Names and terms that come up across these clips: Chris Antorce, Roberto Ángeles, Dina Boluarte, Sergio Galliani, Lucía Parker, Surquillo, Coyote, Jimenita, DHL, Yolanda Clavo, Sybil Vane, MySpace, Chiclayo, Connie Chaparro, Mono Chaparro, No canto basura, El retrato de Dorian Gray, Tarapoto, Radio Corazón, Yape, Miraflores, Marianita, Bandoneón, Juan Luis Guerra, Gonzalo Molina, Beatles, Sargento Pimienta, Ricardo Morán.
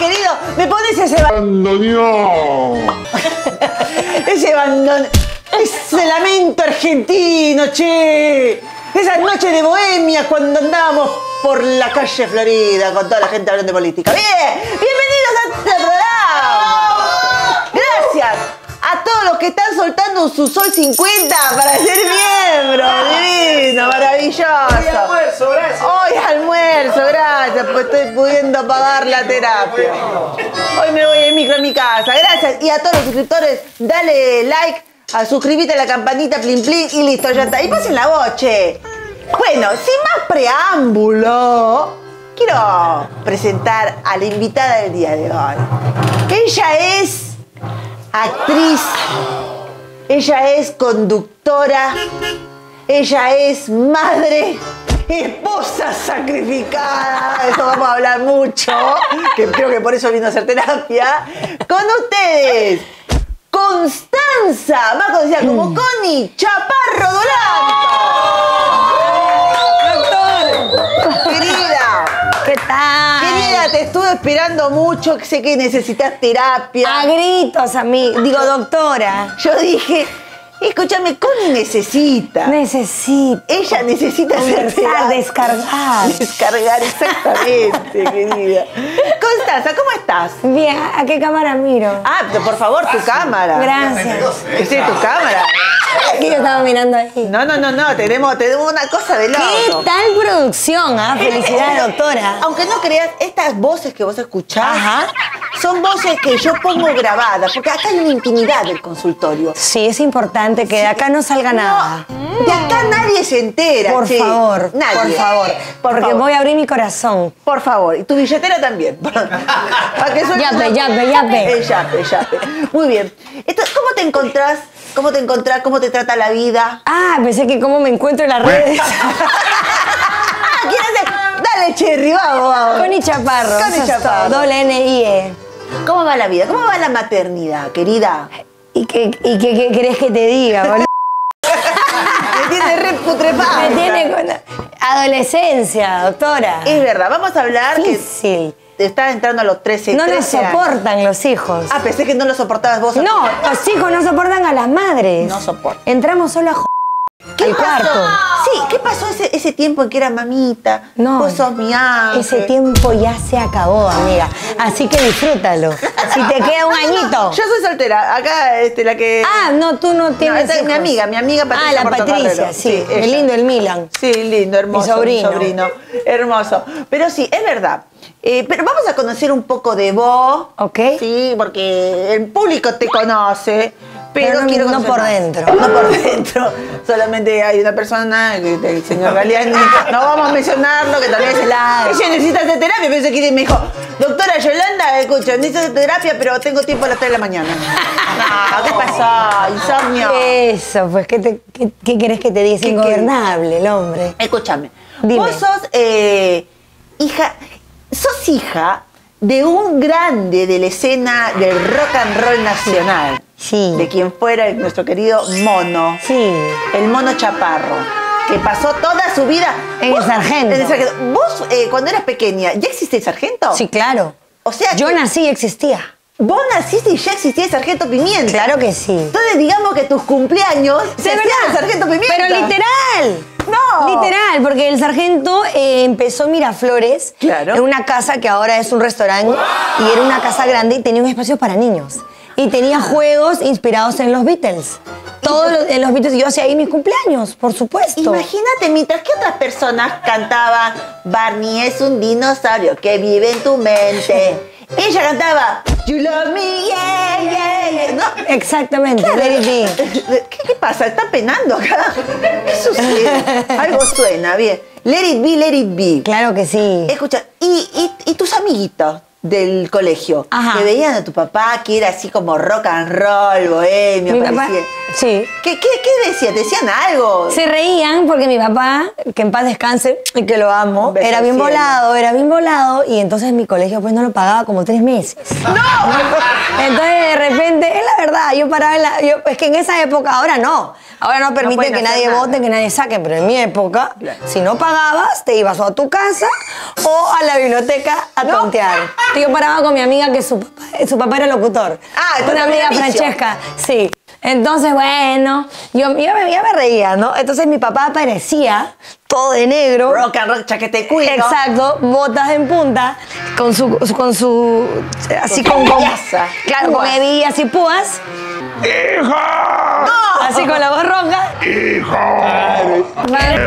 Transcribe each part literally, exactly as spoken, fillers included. querido. ¿Me pones ese bandoneón? Ese bandoneón. Ese lamento argentino, che. Esas noches de bohemia cuando andábamos por la calle Florida con toda la gente hablando de política. ¡Bien! ¡Bienvenidos a este programa! ¡Gracias a todos los que están soltando su sol cincuenta para ser miembros! ¡Divino! ¡Maravilloso! ¡Hoy almuerzo, gracias! ¡Hoy almuerzo, gracias! Pues estoy pudiendo pagar la terapia. Hoy me voy en micro a mi casa. Gracias. Y a todos los suscriptores, dale like. A suscribirte a la campanita, plin plin, y listo, ya está. Y pasen la voz, che. Bueno, sin más preámbulo, quiero presentar a la invitada del día de hoy. Ella es actriz, ella es conductora, ella es madre, esposa sacrificada. De eso vamos a hablar mucho, que creo que por eso vino a hacer terapia. Con ustedes, Constanza, más conocida como Connie Chaparro Durán. Querida, ¿qué tal? Querida, te estuve esperando mucho, sé que necesitas terapia. A gritos, a mí, digo, doctora. Yo dije, escúchame, Connie necesita. Necesita. Ella necesita conversar, descargar. Descargar, exactamente, querida. Constanza, ¿cómo estás? Bien, ¿a qué cámara miro? Ah, por favor, tu cámara. Gracias. Esa es tu cámara. Aquí yo estaba mirando ahí. No, no, no, no, tenemos, tenemos una cosa de loco. ¿Qué tal producción? Ah, felicidades, doctora. Aunque no creas, estas voces que vos escuchás, ajá, son voces que yo pongo grabadas, porque acá hay una intimidad del consultorio. Sí, es importante que de acá no salga nada. No, de acá nadie se entera. Por sí, favor, nadie. Por favor, por porque favor. Voy a abrir mi corazón. Por favor, y tu billetera también. Para que suene yape, yape, yape. Yape, yape. Muy bien. Entonces, ¿cómo te encontrás? ¿Cómo te encontrás? ¿Cómo te trata la vida? Ah, pensé que cómo me encuentro en las redes. Dale, Cherry, vamos, vamos. Connie Chaparro. Connie Chaparro. Doble N I E. ¿Cómo va la vida? ¿Cómo va la maternidad, querida? ¿Y qué, y qué, qué querés que te diga, boludo? Me tiene re putrefacta. Me tiene con adolescencia, doctora. Es verdad, vamos a hablar. Difícil. Que... Estás entrando a los trece. No nos soportan los hijos. Ah, pensé que no los soportabas vos. No, los hijos no soportan a las madres. No soportan. Entramos solo a joder. ¿Qué pasó? Cuarto. Sí, ¿qué pasó ese, ese tiempo en que era mamita? No. Vos sos mi ángel. Ese tiempo ya se acabó, amiga. Así que disfrútalo. Si te queda un no, añito. No, yo soy soltera. Acá, este, la que... Ah, no, tú no tienes no, esta es mi amiga, mi amiga Patricia. Ah, la Patricia, sí. Sí, lindo el Milan. Sí, lindo, hermoso. Mi sobrino. Mi sobrino. Hermoso. Pero sí, es verdad. Eh, pero vamos a conocer un poco de vos. Ok. Sí, porque el público te conoce. Pero, pero no, quiero no por dentro. No por dentro. Solamente hay una persona, el señor Galliani. No vamos a mencionarlo, que también es la... Ella necesita hacer terapia, pero se quiere y me dijo, doctora Yolanda, escucha, necesito terapia, pero tengo tiempo a las tres de la mañana. No, ¿qué pasó? Insomnio. Eso, pues, ¿qué, te, qué, qué querés que te diga? Es ingobernable el hombre. Escúchame. Dime. Vos sos eh, hija... Sos hija de un grande de la escena del rock and roll nacional. Sí. De quien fuera el, nuestro querido Mono. Sí. El Mono Chaparro. Que pasó toda su vida... En el Sargento. En el Sargento. Vos, eh, cuando eras pequeña, ¿ya existía el Sargento? Sí, claro. O sea... Yo nací y existía. Vos naciste y ya existía el Sargento Pimienta. Claro que sí. Entonces digamos que tus cumpleaños se hacían el Sargento Pimienta. Pero literal. No. Literal, porque el sargento eh, empezó en Miraflores, claro, en una casa que ahora es un restaurante, wow, y era una casa grande y tenía un espacio para niños. Y tenía juegos inspirados en los Beatles. Todos los, en los Beatles, yo hacía ahí mis cumpleaños, por supuesto. Imagínate, mientras que otras personas cantaban Barney es un dinosaurio que vive en tu mente. Ella cantaba You love me, yeah, yeah, yeah. ¿No? Exactamente, claro. Lady B. ¿Qué, ¿Qué pasa? ¿Están penando acá? ¿Qué sucede? Algo suena, bien. Let it be, let it be. Claro que sí. Escucha, y, y, y tus amiguitos del colegio, ajá, que veían a tu papá que era así como rock and roll, bohemio. ¿Mi papá? Sí. ¿Qué, qué, qué decían? ¿Decían algo? Se reían porque mi papá, que en paz descanse y que lo amo, era bien volado, era bien volado y entonces mi colegio pues no lo pagaba como tres meses. ¡No! Entonces de repente, es la verdad, yo paraba en la... Yo, es que en esa época, ahora no, Ahora no permite no que nadie nada. vote, que nadie saque, pero en mi época, claro, si no pagabas, te ibas o a tu casa o a la biblioteca a ¿No? tontear. Yo paraba con mi amiga que su papá, su papá era locutor. Ah, una amiga, Francesca, sí. Entonces, bueno, yo, yo, me, yo me reía, ¿no? Entonces mi papá aparecía todo de negro. Rock and roll, chaquete cuido. Exacto, botas en punta, con su... con su... así con... con, con claro, con hebillas y púas. ¡Hija! ¡No! Así con la voz roja. ¡Hija! ¿Vale?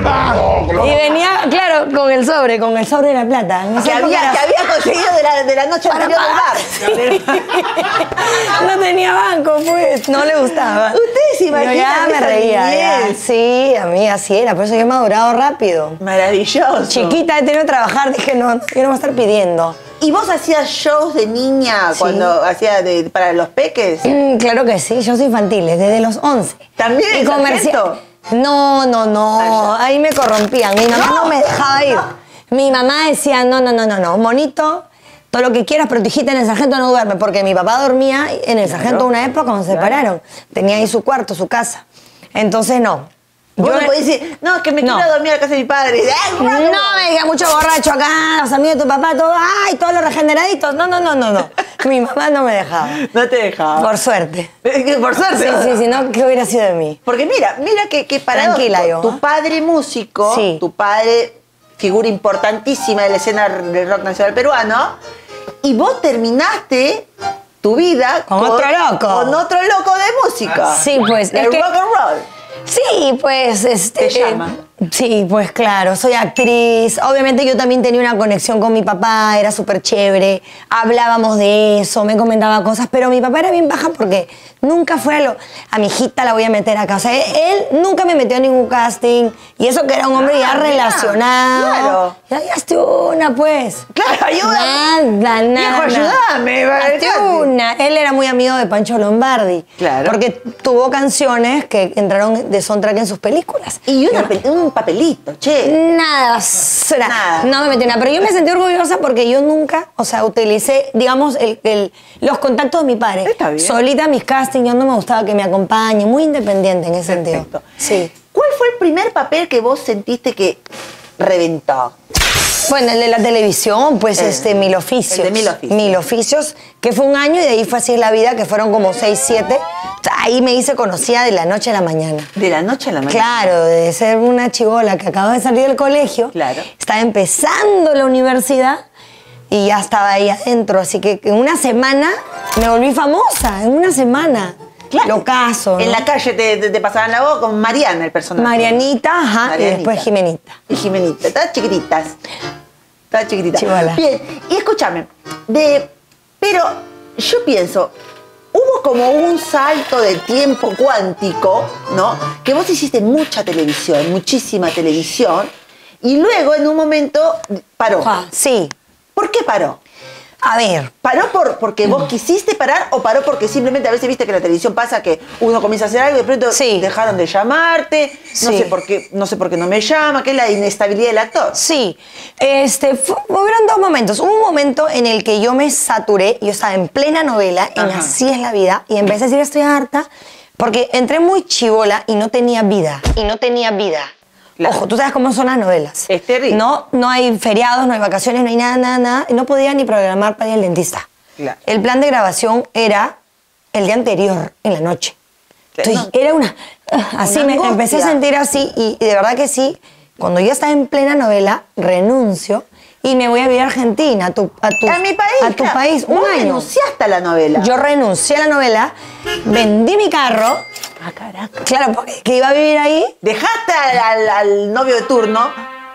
Y venía, claro, con el sobre, con el sobre de la plata. No que, sé había, que había conseguido de la, de la noche anterior del bar. Sí. No tenía banco, pues. No le gustaba. Ustedes se imaginan. Yo ya me reía. Ya. Sí, a mí así era. Por eso yo he madurado rápido. Maravilloso. Chiquita, he tenido que trabajar. Dije, no, yo no voy a estar pidiendo. ¿Y vos hacías shows de niña cuando sí. hacías de, para los peques? Mm, claro que sí, shows infantiles, desde los once. ¿También en Sargento? No, no, no, ahí me corrompían, mi mamá no, no me dejaba ir. No. Mi mamá decía, no, no, no, no, no, monito, todo lo que quieras, pero hijita en el Sargento no duerme, porque mi papá dormía en el Sargento, claro, una época cuando se separaron. Claro. Tenía ahí su cuarto, su casa, entonces no. Yo no podía decir, no, es que me no. quiero dormir a la casa de mi padre. No, me diga mucho borracho acá, los amigos de tu papá, todo, ay, todos los regeneraditos. No, no, no, no, no. Mi mamá no me dejaba. No te dejaba. Por suerte. Por suerte. Sí, sí, si no, ¿qué hubiera sido de mí? Porque mira, mira que, que para tu padre músico, sí, tu padre figura importantísima de la escena del rock nacional peruano, y vos terminaste tu vida con, con otro loco. Con otro loco de música. Sí, pues. El es rock que... and roll. Sí, pues... este, ¿Te llama? Eh, sí, pues claro, soy actriz. Obviamente yo también tenía una conexión con mi papá, era súper chévere. Hablábamos de eso, me comentaba cosas, pero mi papá era bien baja porque nunca fue a lo... A mi hijita la voy a meter acá. O sea, él nunca me metió a ningún casting. Y eso que era un hombre ah, ya mira, relacionado. Claro. Ya, ya hazte una, pues. Claro, ayúdame. Nada, nada. Viejo, ayúdame. Hazte una. Él era muy amigo de Pancho Lombardi. Claro. Porque tuvo canciones que entraron de soundtrack en sus películas. Y una, un papelito, che. Nada, nada. nada. No me metí nada. Pero yo me sentí orgullosa porque yo nunca, o sea, utilicé, digamos, el, el, los contactos de mi padre. Está bien. Solita mis castings. Yo no me gustaba que me acompañe, muy independiente en ese Perfecto. sentido. Sí. ¿Cuál fue el primer papel que vos sentiste que reventó? Bueno, el de la televisión, pues el, este, Mil oficios. El de Mil oficios. Mil oficios, que fue un año y de ahí fue Así es la vida, que fueron como seis, siete. Ahí me hice conocida de la noche a la mañana. ¿De la noche a la mañana? Claro, de ser una chibola que acababa de salir del colegio. Claro. Estaba empezando la universidad. Y ya estaba ahí adentro, así que en una semana me volví famosa, en una semana. Claro. Lo caso, ¿no? En la calle te, te, te pasaban la voz con Mariana, el personaje. Marianita, ajá, Marianita. Y después Jimenita. Y Jimenita, todas chiquititas. Todas chiquititas. Chibola. Bien, y escúchame, de, pero yo pienso, hubo como un salto de tiempo cuántico, ¿no? Que vos hiciste mucha televisión, muchísima televisión, y luego en un momento paró. Ajá, sí. ¿Por qué paró? A ver, ¿paró por, porque vos quisiste parar o paró porque simplemente a veces viste que la televisión pasa que uno comienza a hacer algo y de pronto sí. dejaron de llamarte, sí. no sé por qué, no sé por qué no me llama, que es la inestabilidad del actor? Sí, este, fue, hubieron dos momentos. Hubo un momento en el que yo me saturé, yo estaba en plena novela, Ajá. en Así es la vida, y empecé a decir estoy harta, porque entré muy chibola y no tenía vida, y no tenía vida. Claro. Ojo, tú sabes cómo son las novelas. Es terrible. No, no hay feriados, no hay vacaciones, no hay nada, nada, nada. No podía ni programar para ir al dentista. Claro. El plan de grabación era el día anterior, en la noche. Entonces, no. era una... Así una me angustia. Empecé a sentir así y, y de verdad que sí, cuando yo estaba en plena novela, renuncio y me voy a vivir a Argentina, a tu, a tu, a mi país, a tu claro. país. Un año. Renunciaste a la novela. Yo renuncié a la novela, vendí mi carro... Ah, caraca. Claro, porque que iba a vivir ahí. ¿Dejaste al, al, al novio de turno?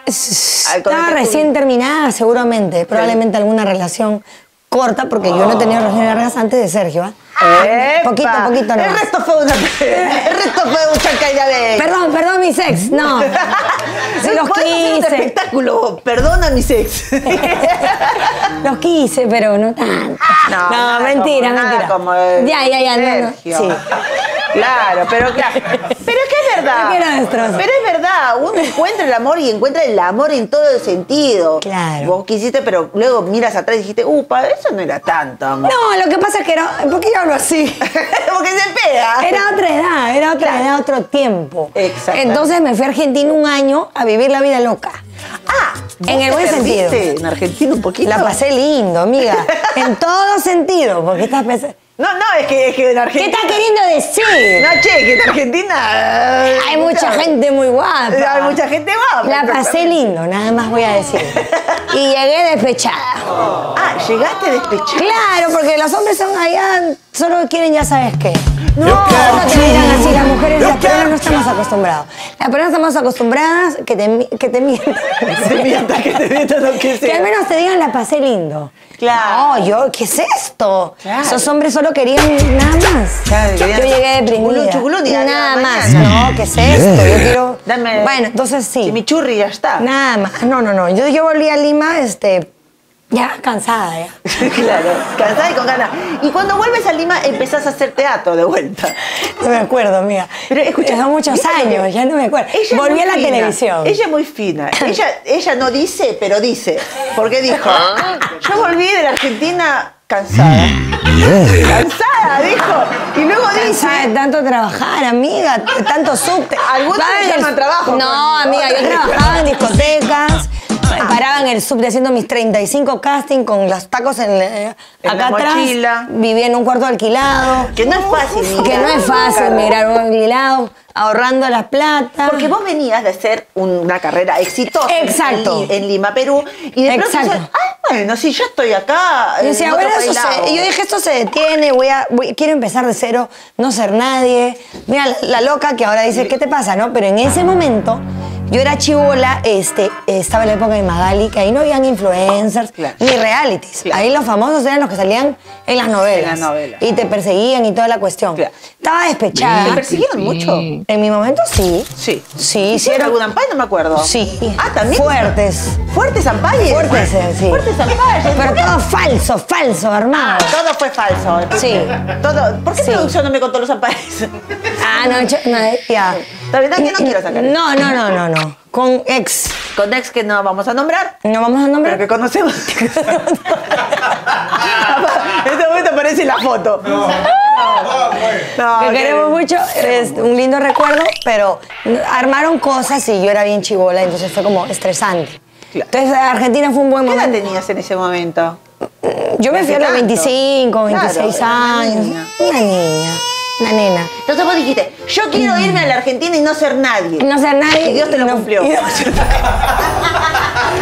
Estaba recién terminada, seguramente. Probablemente sí. alguna relación corta, porque oh. yo no he tenido relaciones largas antes de Sergio. ¿eh? ¡Epa! Poquito, poquito no. El resto fue una... El resto fue un chancaidabé. Perdón, perdón mi sex. No. Se los quise. Un espectáculo. Perdona mi sex. Los quise, pero no tanto. No, no, no mentira, como, mentira. Como el ya, ya, ya. Sergio. No, no. Sí. Claro, pero claro. Pero es que es verdad. Pero es verdad, uno encuentra el amor y encuentra el amor en todo el sentido. Claro. Vos quisiste, pero luego miras atrás y dijiste, upa, eso no era tanto amor. No, lo que pasa es que era... ¿Por qué yo hablo así? Porque se pega. Era otra edad, era otra claro. edad, otro tiempo. Exacto. Entonces me fui a Argentina un año a vivir la vida loca. Ah, en el buen sentido. En Argentina un poquito. La pasé lindo, amiga. En todo sentido, porque estás pensando... No, no, es que, es que en Argentina... ¿Qué estás queriendo decir? No, che, que en Argentina... Eh, hay mucha gente muy guapa. Hay mucha gente guapa. La pasé lindo, nada más voy a decir. Y llegué despechada. Oh. Ah, llegaste despechada. Claro, porque los hombres son allá, solo quieren ya sabes qué. No, no te miran así, las mujeres, las peruanas no estamos acostumbrados. Las peruanas estamos acostumbradas que te, que te mientan. Que te mientan, que te mientan lo que sea. Que al menos te digan la pasé lindo. Claro. No, yo, ¿qué es esto? Claro. Esos hombres solo querían nada más. Claro, yo llegué deprimida. Chuculo, nada más. No, ¿qué es esto? Yo quiero... Dame, bueno, entonces sí. Si mi churri ya está. Nada más. No, no, no. Yo, yo volví a Lima, este... Ya, cansada, ya. Claro, cansada y con ganas. Y cuando vuelves a Lima, empezás a hacer teatro de vuelta. No me acuerdo, amiga. Pero escucha, son muchos años, que... ya no me acuerdo. Ella Volví a la fina. televisión. Ella es muy fina. Ella, ella no dice, pero dice. Porque dijo, yo volví de la Argentina cansada. Cansada, dijo. Y luego cansada dice... Cansada de tanto trabajar, amiga, tanto subte. Algunos se llaman trabajo. No, amiga, yo trabajaba en discotecas. Me paraba en el subte haciendo mis treinta y cinco casting con los tacos en, eh, en acá atrás. Mochila. Vivía en un cuarto alquilado. Que no es fácil. Mirar, que no es fácil mirar un alquilado, ahorrando las plata. Porque vos venías de hacer una carrera exitosa. Exacto. En, en Lima, Perú. Y de pronto decías, ah, bueno, si yo estoy acá. Yo decía, bueno, eso se, yo dije, esto se detiene, voy a, voy, quiero empezar de cero, no ser nadie. Mira, la, la loca que ahora dice, ¿qué te pasa? ¿No? Pero en ese momento... Yo era chibola, este, estaba en la época de Magali, que ahí no habían influencers claro. ni realities. Claro. Ahí los famosos eran los que salían en las novelas. En las novelas. Y te perseguían y toda la cuestión. Claro. Estaba despechada. ¿Te persiguieron mucho? En mi momento sí. Sí. Sí. ¿Hicieron algún ampallo? No me acuerdo. Sí. Ah, también. Fuertes. Fuertes ampallos. Fuertes, sí. Fuertes ampallos. Pero todo falso, falso, hermano. Todo fue falso. Sí. Todo. ¿Por qué sí. producción no me contó los ampallos? Ah, no, yo, no, ya. La verdad que no quiero sacar. No, no, no, no, no. Con ex. Con ex que no vamos a nombrar. No vamos a nombrar. Pero que conocemos. En este momento aparece la foto. No. No, que queremos mucho, es un lindo recuerdo, pero armaron cosas y yo era bien chibola, entonces fue como estresante. Claro. Entonces Argentina fue un buen momento. ¿Qué edad tenías en ese momento? Yo me fui a los veinticinco, veintiséis claro, años. Una niña. Una niña. Una nena. Entonces vos dijiste, yo quiero irme a la Argentina y no ser nadie. No ser nadie. Y Dios te lo no, cumplió. No,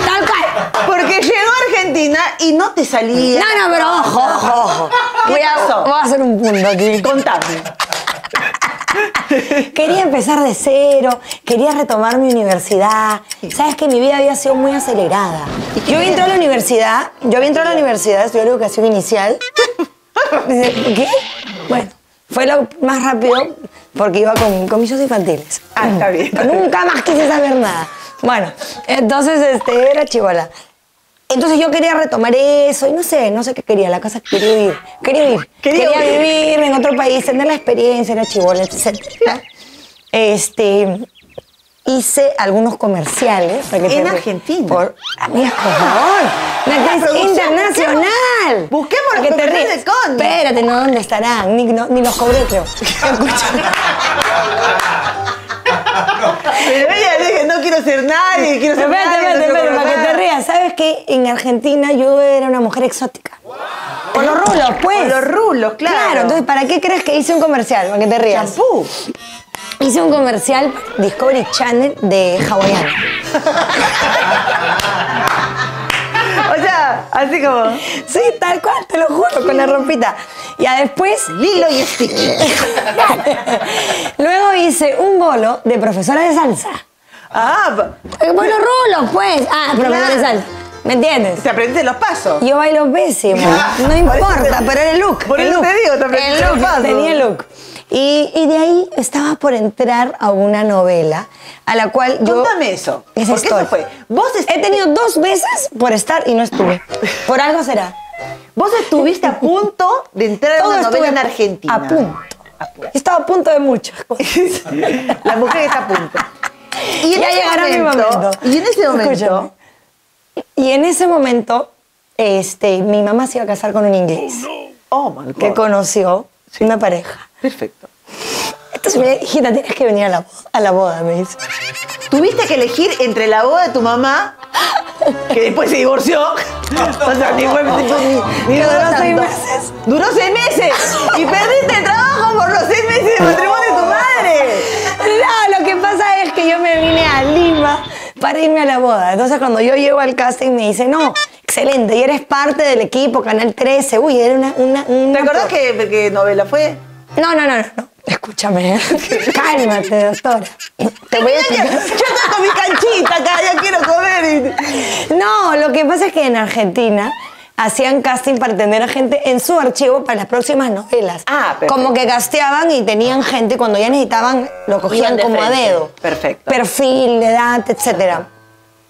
tal cual. Porque llegó a Argentina y no te salía. No, no, pero ojo, ojo, ojo. Voy a, voy a hacer un punto aquí. Contame. Quería empezar de cero, quería retomar mi universidad. Sabes que mi vida había sido muy acelerada. Yo había entrado a la universidad, yo había entrado a la universidad, estudié la educación inicial. ¿Qué? Bueno. Fue lo más rápido porque iba con, con mis hijos infantiles. Ah, está bien. Nunca más quise saber nada. Bueno, entonces este, era chibola. Entonces yo quería retomar eso y no sé, no sé qué quería, la casa que quería vivir. Quería vivir. Quería, quería vivir. vivir en otro país, tener la experiencia, era chibola, etcétera. Este, hice algunos comerciales. Para que ¿En te... Argentina? Por... Amigas, por favor. La internacional. Busquemos los comerciales del Conde. Espérate, no, ¿dónde estarán? Ni, no, ni los cobré, creo. Pero ella dije, no quiero ser nadie, quiero ser nadie. Espérate, espérate, para que te rías. ¿Sabes qué? En Argentina yo era una mujer exótica. Wow. Por los rulos, pues. Por los rulos, claro. Claro, entonces, ¿para qué crees que hice un comercial? Para que te rías. Champú. Hice un comercial Discovery Channel de hawaiano. O sea, así como... Sí, tal cual, te lo juro, con la rompita. Ya después... Lilo y Stitch. Luego hice un bolo de profesora de salsa. Ah, bueno, rulos, pues. Ah, profesora de salsa. ¿Me entiendes? Te aprendiste los pasos. Yo bailo pésimo. No importa, pero era el look. Por eso te digo, te aprendiste los pasos. Tenía el look. Y, y de ahí estaba por entrar a una novela a la cual yo... Cuéntame eso. Esa ¿Por qué eso fue? Vos est... He tenido dos veces por estar y no estuve. Por algo será. Vos estuviste a punto de entrar a una novela en Argentina. A punto. apura. Estaba a punto de muchas cosas. La mujer está a punto. Y en ya ese llegará momento, mi momento. Y en ese momento. Escucho, y en ese momento, este, mi mamá se iba a casar con un inglés. Oh, no. Oh, my God. Que conoció sí. una pareja. Perfecto. Entonces me dice, hijita, tienes que venir a la, a la boda, me dice. Tuviste que elegir entre la boda de tu mamá, que después se divorció. O sea, ni fue, ni, ni duró tanto. seis meses. Duró seis meses. Y perdiste el trabajo por los seis meses de matrimonio de tu madre. No, lo que pasa es que yo me vine a Lima para irme a la boda. Entonces, cuando yo llego al casting, me dice, no, excelente, y eres parte del equipo, Canal trece. Uy, era una... una, una ¿Te acordás qué, qué novela fue? No, no, no, no. Escúchame, cálmate, doctora. Te voy a explicar. Yo tengo mi canchita acá, ya quiero comer. No, lo que pasa es que en Argentina hacían casting para tener a gente en su archivo para las próximas novelas. Ah, perfecto. Como que casteaban y tenían gente, cuando ya necesitaban, lo cogían como frente. A dedo. Perfecto. Perfil, edad, etcétera.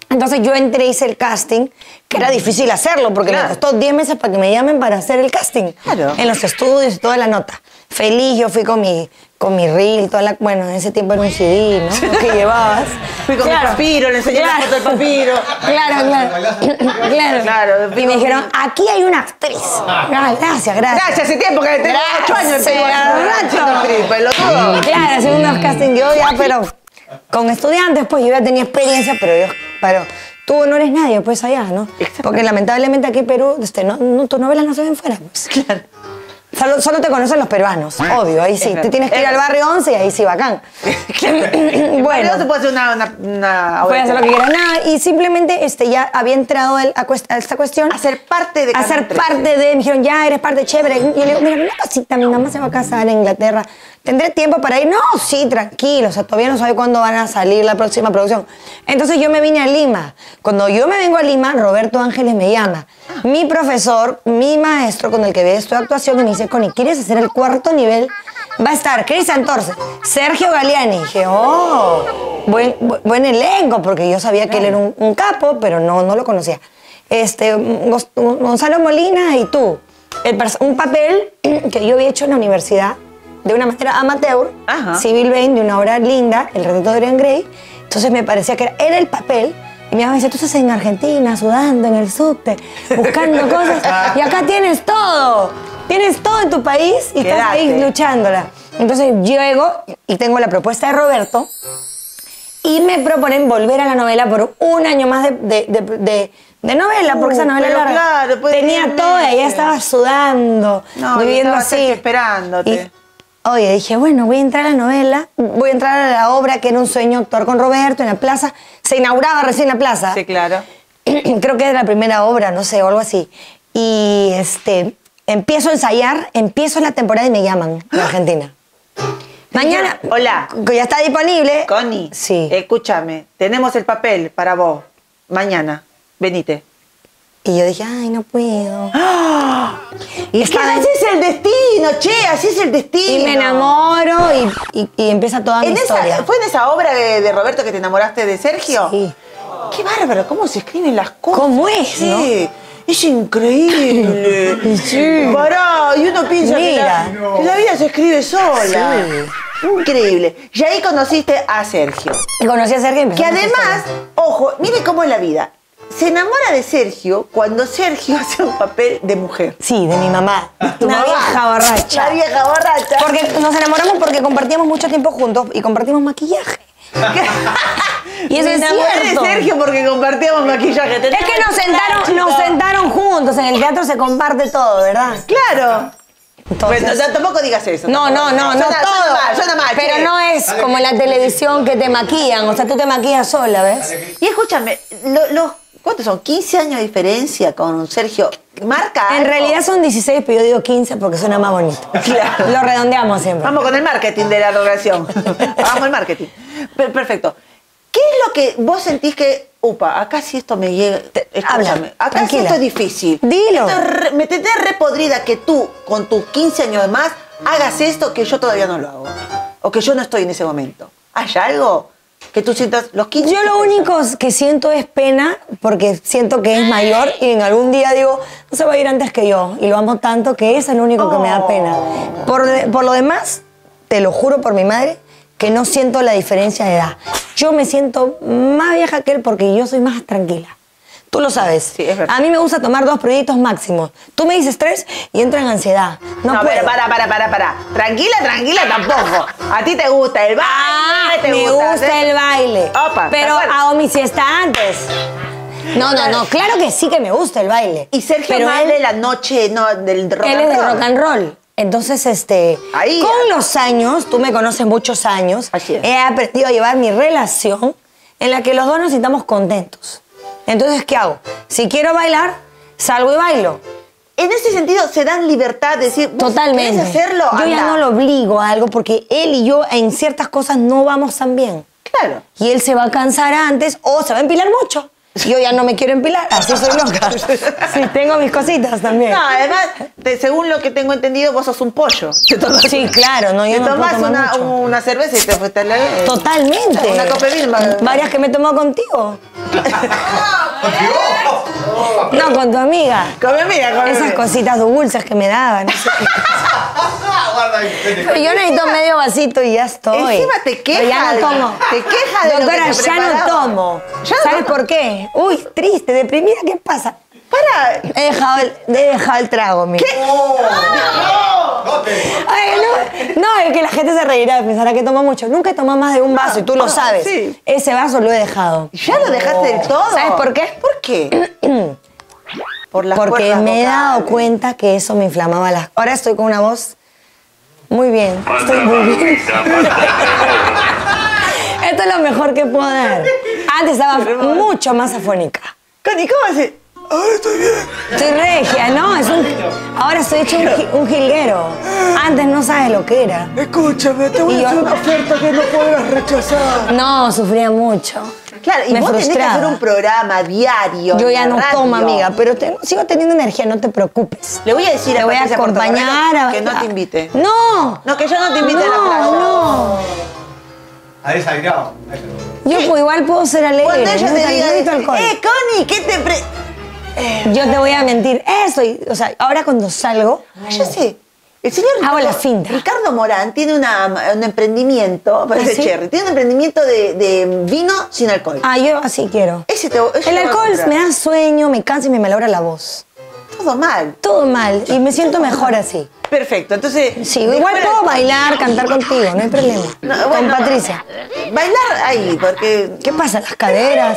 Entonces yo entré y hice el casting, que era difícil hacerlo, porque claro. me costó diez meses para que me llamen para hacer el casting. Claro. En los estudios y toda la nota. Feliz, yo fui con mi, con mi reel, toda la, bueno, en ese tiempo era un C D, ¿no? Lo que llevabas. Fui con claro. mi papiro, le enseñé claro. la foto del papiro. Claro, claro. claro. claro. Y me dijeron, aquí hay una actriz. Gracias, gracias. Gracias, hace tiempo que le tengo ocho años. Claro, haciendo unos castings yo ya, pero con estudiantes, pues yo ya tenía experiencia, pero yo, pero tú no eres nadie, pues allá, ¿no? Porque lamentablemente aquí en Perú, este, no, no, tus novelas no se ven fuera, pues. Claro. Solo, solo te conocen los peruanos, obvio, ahí sí. Tú tienes que ir al barrio once y ahí sí, bacán. Bueno, no se puede hacer una... una, una puede hacer lo que quieras, nada. Y simplemente este, ya había entrado el, a, cuesta, a esta cuestión. A ser parte de... A ser parte de... Me dijeron, ya, eres parte, chévere. Y yo le digo, mira, una cosita, mi mamá se va a casar en Inglaterra. ¿Tendré tiempo para ir? No, sí, tranquilo. O sea, todavía no sabe cuándo van a salir la próxima producción. Entonces yo me vine a Lima. Cuando yo me vengo a Lima, Roberto Ángeles me llama. Mi profesor, mi maestro con el que ve estudio de actuación, y me dice, Connie, ¿quieres hacer el cuarto nivel? Va a estar Chris Antorce, Sergio Galliani. Y dije, oh, buen, buen elenco, porque yo sabía que él era un, un capo, pero no, no lo conocía. Este, Gonzalo Molina y tú. El, un papel que yo había hecho en la universidad, de una manera amateur, Sybil Vane, de una obra linda, El retrato de Dorian Gray. Entonces me parecía que era, era el papel. Y mi mamá me dice, tú estás en Argentina, sudando, en el subte, buscando cosas. Y acá tienes todo. Tienes todo en tu país y Quedate. Estás ahí luchándola. Entonces llego y tengo la propuesta de Roberto y me proponen volver a la novela por un año más de, de, de, de, de novela, uh, porque esa novela larga. Claro, pues, tenía todo, ella estaba sudando, no, viviendo así. Esperándote. Y, oye, dije, bueno, voy a entrar a la novela, voy a entrar a la obra que era un sueño actuar con Roberto en la plaza. Se inauguraba recién la plaza. Sí, claro. Creo que era la primera obra, no sé, o algo así. Y este, empiezo a ensayar, empiezo la temporada y me llaman de Argentina. Mañana. Hola. Ya está disponible. Connie. Sí. Escúchame, tenemos el papel para vos. Mañana. Venite. Y yo dije, ay, no puedo. ¡Ah! Y es que así es el destino, che, así es el destino. Y me enamoro y, y, y empieza toda mi en historia. Esa, ¿fue en esa obra de, de Roberto que te enamoraste de Sergio? Sí. Qué bárbaro, cómo se escriben las cosas. ¿Cómo es? Sí. ¿No? Es increíble. Sí. Pará, y uno piensa que la, que la vida se escribe sola. Sí. Increíble. Y ahí conociste a Sergio. Y conocí a Sergio. Que además, ojo, mire cómo es la vida. Se enamora de Sergio cuando Sergio hace un papel de mujer. Sí, de mi mamá. ¿Tu Una mamá? vieja borracha. Una vieja borracha. Porque nos enamoramos porque compartíamos mucho tiempo juntos y compartimos maquillaje. Y eso es cierto. De Sergio porque compartíamos maquillaje. Es que nos sentaron, nos sentaron juntos. En el teatro se comparte todo, ¿verdad? Claro. Entonces, bueno, o sea, tampoco digas eso. No, tampoco. no, no, no suena, todo. Suena mal, suena mal, pero che. No es como en la televisión que te maquillan. O sea, tú te maquillas sola, ¿ves? Y escúchame, los... Lo, ¿cuántos son? ¿quince años de diferencia con Sergio? ¿Marca algo? En realidad son dieciséis, pero yo digo quince porque suena más bonito. Claro. Lo redondeamos siempre. Vamos con el marketing de la relación. Vamos al marketing. Perfecto. ¿Qué es lo que vos sentís que... Upa, acá si esto me llega... Háblame. Acá tranquila. Si esto es difícil. Dilo. Esto, me tendré repodrida que tú, con tus quince años de más, hagas esto que yo todavía no lo hago. O que yo no estoy en ese momento. ¿Hay algo...? Que tú sientas los quince. Yo lo único que siento es pena, porque siento que es mayor y en algún día digo, no se va a ir antes que yo. Y lo amo tanto que eso es lo único oh. que me da pena. Por, por lo demás, te lo juro por mi madre, que no siento la diferencia de edad. Yo me siento más vieja que él porque yo soy más tranquila. Tú lo sabes. Sí, es verdad. A mí me gusta tomar dos proyectos máximos. Tú me dices tres y entra en ansiedad. No, no puedo. Pero para, para, para, para. Tranquila, tranquila tampoco. A ti te gusta el baile. Ah, te me gusta, gusta el baile. Opa, pero a Omi sí está antes. No, no, no. Claro que sí que me gusta el baile. Y Sergio pero él, de la noche, no, del rock and roll. Él es del rock and roll. Entonces, este, ahí, con los años, tú me conoces muchos años, así es. He aprendido a llevar mi relación en la que los dos nos sintamos contentos. Entonces, ¿qué hago? Si quiero bailar, salgo y bailo. En ese sentido, se dan libertad de decir, ¿vos totalmente querés hacerlo? Yo anda. Ya no lo obligo a algo porque él y yo en ciertas cosas no vamos tan bien. Claro. Y él se va a cansar antes o se va a empilar mucho. Yo ya no me quiero empilar, así soy loca. Sí, tengo mis cositas también. No, además, de, según lo que tengo entendido, vos sos un pollo. Sí, claro. No, yo te no tomás una, una cerveza y te fuiste a la... Eh, Totalmente. Una copa de Vilma. Varias que me he tomado contigo. No, con tu amiga. Con mi amiga, con mi amiga. Esas cositas dulces que me daban. Pero yo necesito medio vasito y ya estoy. Encima te quejas. Pero ya no tomo. Te quejas de doctora, lo que te ya no tomo. Ya no ¿Sabes tomo? por qué? Uy, triste, deprimida, ¿qué pasa? Para. He dejado el, he dejado el trago, mira. ¿Qué? Oh, ¡No! No, te... Ay, no, no, es que la gente se reirá, pensará que toma mucho. Nunca he tomado más de un vaso, no, y tú no, lo sabes. Sí. Ese vaso lo he dejado. ¿Ya lo dejaste del todo? ¿Sabes por qué? ¿Por qué? Por las Porque me he dado cuenta que eso me inflamaba las... Ahora estoy con una voz... Muy bien, estoy muy bien. Esto es lo mejor que puedo dar. Antes estaba mucho más afónica. Connie, ¿cómo haces? Ahora estoy bien. Estoy regia, ¿no? Es un... Ahora estoy hecho un, un jilguero. Antes no sabes lo que era. Escúchame, te voy y a hacer yo... una oferta que no podrás rechazar. No, sufría mucho. Claro, y me vos frustraba. Tenés que hacer un programa diario. Yo ya no radio. tomo, amiga, pero te, sigo teniendo energía, no te preocupes. Le voy a decir te a voy a acompañar a... que no te invite. No. No, que yo no te invite no, a la playa. No, a desairado. Yo pues, igual puedo ser alegre. Cuando ellos te digan, eh, Connie, ¿qué te pre...? Eh, yo te voy a mentir. Eso, y, o sea, ahora cuando salgo... Ah, ya sé. El señor Ricardo, la finta. Ricardo Morán tiene una, un emprendimiento, parece ¿Sí? cherry, tiene un emprendimiento de, de vino sin alcohol. Ah, yo así quiero. Ese te, ese el alcohol me da sueño, me cansa y me malogra la voz. Todo mal. Todo mal, y me siento mejor así. Perfecto, entonces... Sí, igual puedo bailar, cantar contigo, no hay problema. No, bueno, con Patricia. Bailar ahí, porque... ¿Qué pasa? Las caderas.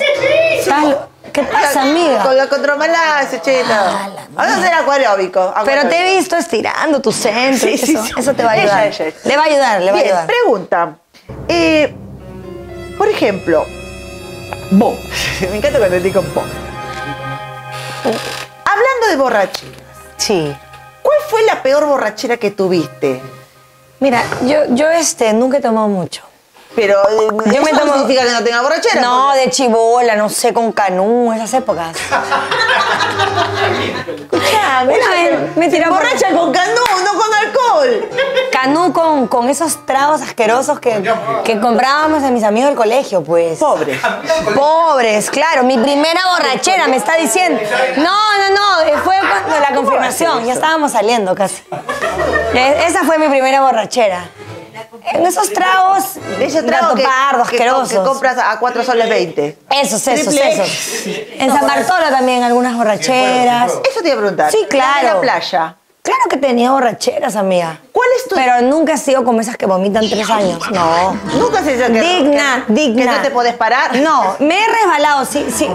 ¿Qué pasa, amiga? Con la contramalacia, cheta. Vamos a ser acuaróbico. Pero te he visto estirando tu centro. Sí, sí, eso, sí. Eso te va a ayudar. Ella, ella. Le va a ayudar, le va Bien, a ayudar. Pregunta. Eh, por ejemplo, vos. Me encanta cuando te digo vos. Hablando de borracheras. Sí. ¿Cuál fue la peor borrachera que tuviste? Mira, yo, yo este, nunca he tomado mucho. Pero eh, yo me tomo... significa que no tenga borrachera. No, porque... de chibola, no sé, con Canú, esas épocas. Escuchame, una vez me tiró borracha por... con Canú, no con alcohol. Canú con, con esos tragos asquerosos que, que comprábamos a mis amigos del colegio, pues. Pobres. Pobres, claro. Mi primera borrachera me está diciendo. No, no, no, fue cuando la confirmación. Ya estábamos saliendo casi. Esa fue mi primera borrachera. En esos tragos, esos tragos pardos, asquerosos. Que compras a cuatro soles veinte. Esos, esos, esos. En San Bartolo también algunas borracheras. Eso te iba a preguntar. Sí, claro. En la playa. Claro que tenía borracheras, amiga. ¿Cuál es tu...? Pero nunca he sido como esas que vomitan tres años. No. Nunca se sido que... Digna, digna. ¿Que no te podés parar? No. Me he resbalado, sí, sí.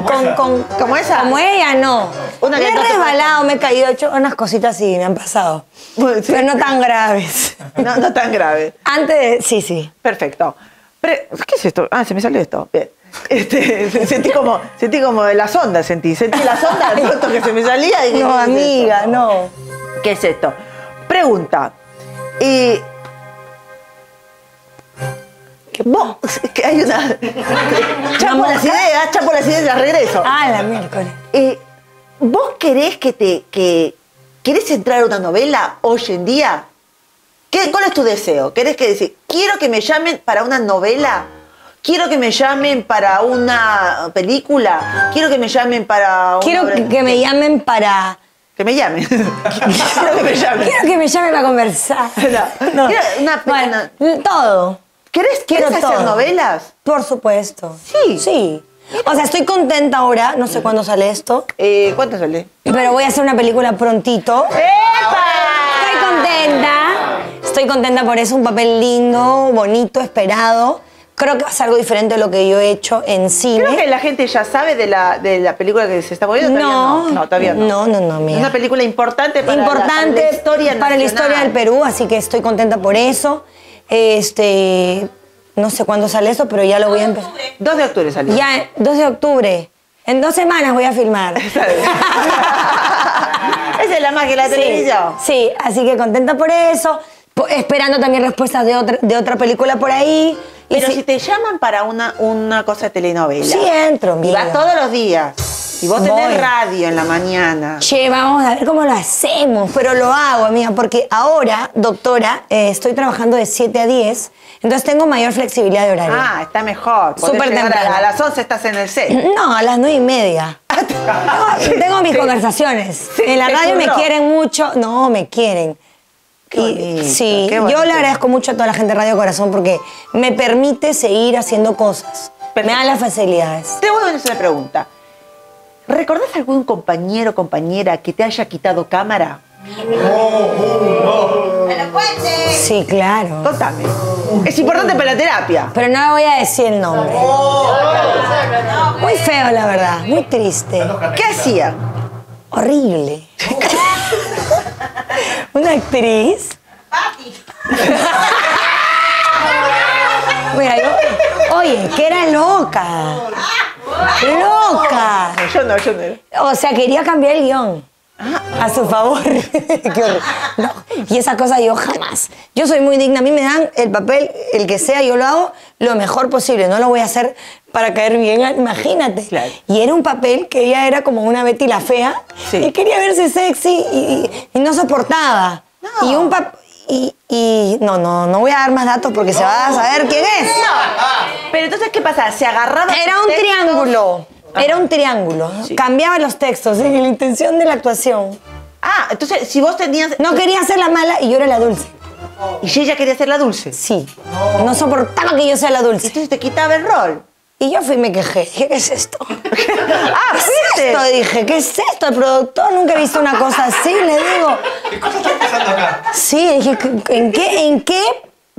¿Como esa? Como ella, no. Me he resbalado, me he caído, he hecho unas cositas y me han pasado. Pero no tan graves. No, no tan graves. Antes de... Sí, sí. Perfecto. Pre... ¿Qué es esto? Ah, se me salió esto. Bien. Este, sentí como sentí como las ondas, sentí. Sentí las ondas, pronto que se me salía. Y no, amiga, esto. no. ¿Qué es esto? Pregunta. Eh, ¿Vos? Que hay una... chapo las ideas, chapo las ideas, las regreso. Ah, la miércoles. Eh, ¿Vos querés que te... Que, ¿querés entrar a una novela hoy en día? ¿Qué, ¿Cuál es tu deseo? ¿Querés que decir, quiero que me llamen para una novela? Quiero que me llamen para una película. Quiero que me llamen para... Una quiero que me llamen para... Que me llame. Quiero que me llame. Quiero que me llame para conversar. No, no. Una, bueno, todo. ¿Querés, querés hacer todo. novelas? Por supuesto. Sí. Sí. O sea, estoy contenta ahora. No sé cuándo sale esto. Eh, ¿Cuánto sale? Pero voy a hacer una película prontito. ¡Epa! Estoy contenta. Estoy contenta por eso. Un papel lindo, bonito, esperado. Creo que va a ser algo diferente de lo que yo he hecho en cine. Creo que la gente ya sabe de la, de la película que se está moviendo. No, no, no, todavía no. No, no, no, mira. Es una película importante para, importante la, para, la, historia para la historia del Perú, así que estoy contenta por eso. Este, no sé cuándo sale eso, pero ya lo voy a empezar. dos de octubre salió. Ya, dos de octubre. En dos semanas voy a filmar. Esa es la magia de la televisión. Sí, así que contenta por eso. Esperando también respuestas de otra, de otra película por ahí. Pero si, si te llaman para una, una cosa de telenovela. Sí, entro, mira. Y vas todos los días. Y vos Voy. tenés radio en la mañana. Che, vamos a ver cómo lo hacemos. Pero lo hago, amiga, porque ahora, doctora, eh, estoy trabajando de siete a diez. Entonces tengo mayor flexibilidad de horario. Ah, está mejor. Súper temprano. A, a las once estás en el set. No, a las nueve y media. tengo, tengo mis sí. conversaciones. Sí, en la radio me quieren mucho. No, me quieren. Qué bonito, y, sí, qué yo le agradezco mucho a toda la gente de Radio Corazón porque me permite seguir haciendo cosas. Perfecto. Me dan las facilidades. Te voy a hacer una pregunta. ¿Recordás algún compañero o compañera que te haya quitado cámara? ¡No! ¡Me lo cuentes! Sí, claro. Contame. Es importante para la terapia. Pero no voy a decir el nombre. Oh, oh. Muy feo, la verdad. Muy triste. ¿Qué hacía? Horrible. Una actriz. Papi. Mira, yo, oye, que era loca. Loca. Yo no, yo no. O sea, quería cambiar el guión. A su favor. Qué horror. No. Y esa cosa yo jamás. Yo soy muy digna. A mí me dan el papel, el que sea, yo lo hago lo mejor posible. No lo voy a hacer para caer bien, imagínate. Claro. Y era un papel que ella era como una Betty la Fea. Sí. Y quería verse sexy y, y, y no soportaba. No. Y un papel... Y, y no, no, no voy a dar más datos porque no. se va a saber quién es. No. Pero entonces, ¿qué pasa? Se agarraba... Era un triángulo. Era un triángulo. Sí. Cambiaba los textos en la intención de la actuación. Ah, entonces si vos tenías... No quería ser la mala y yo era la dulce. ¿Y ella quería ser la dulce? Sí. Oh. No soportaba que yo sea la dulce. Entonces te quitaba el rol. Y yo fui y me quejé. ¿Qué es esto? ah, ¿qué es esto? Dije, ¿qué es esto? El productor nunca he visto una cosa así, le digo. ¿Qué cosa está pasando acá? Sí, dije, ¿en qué, en qué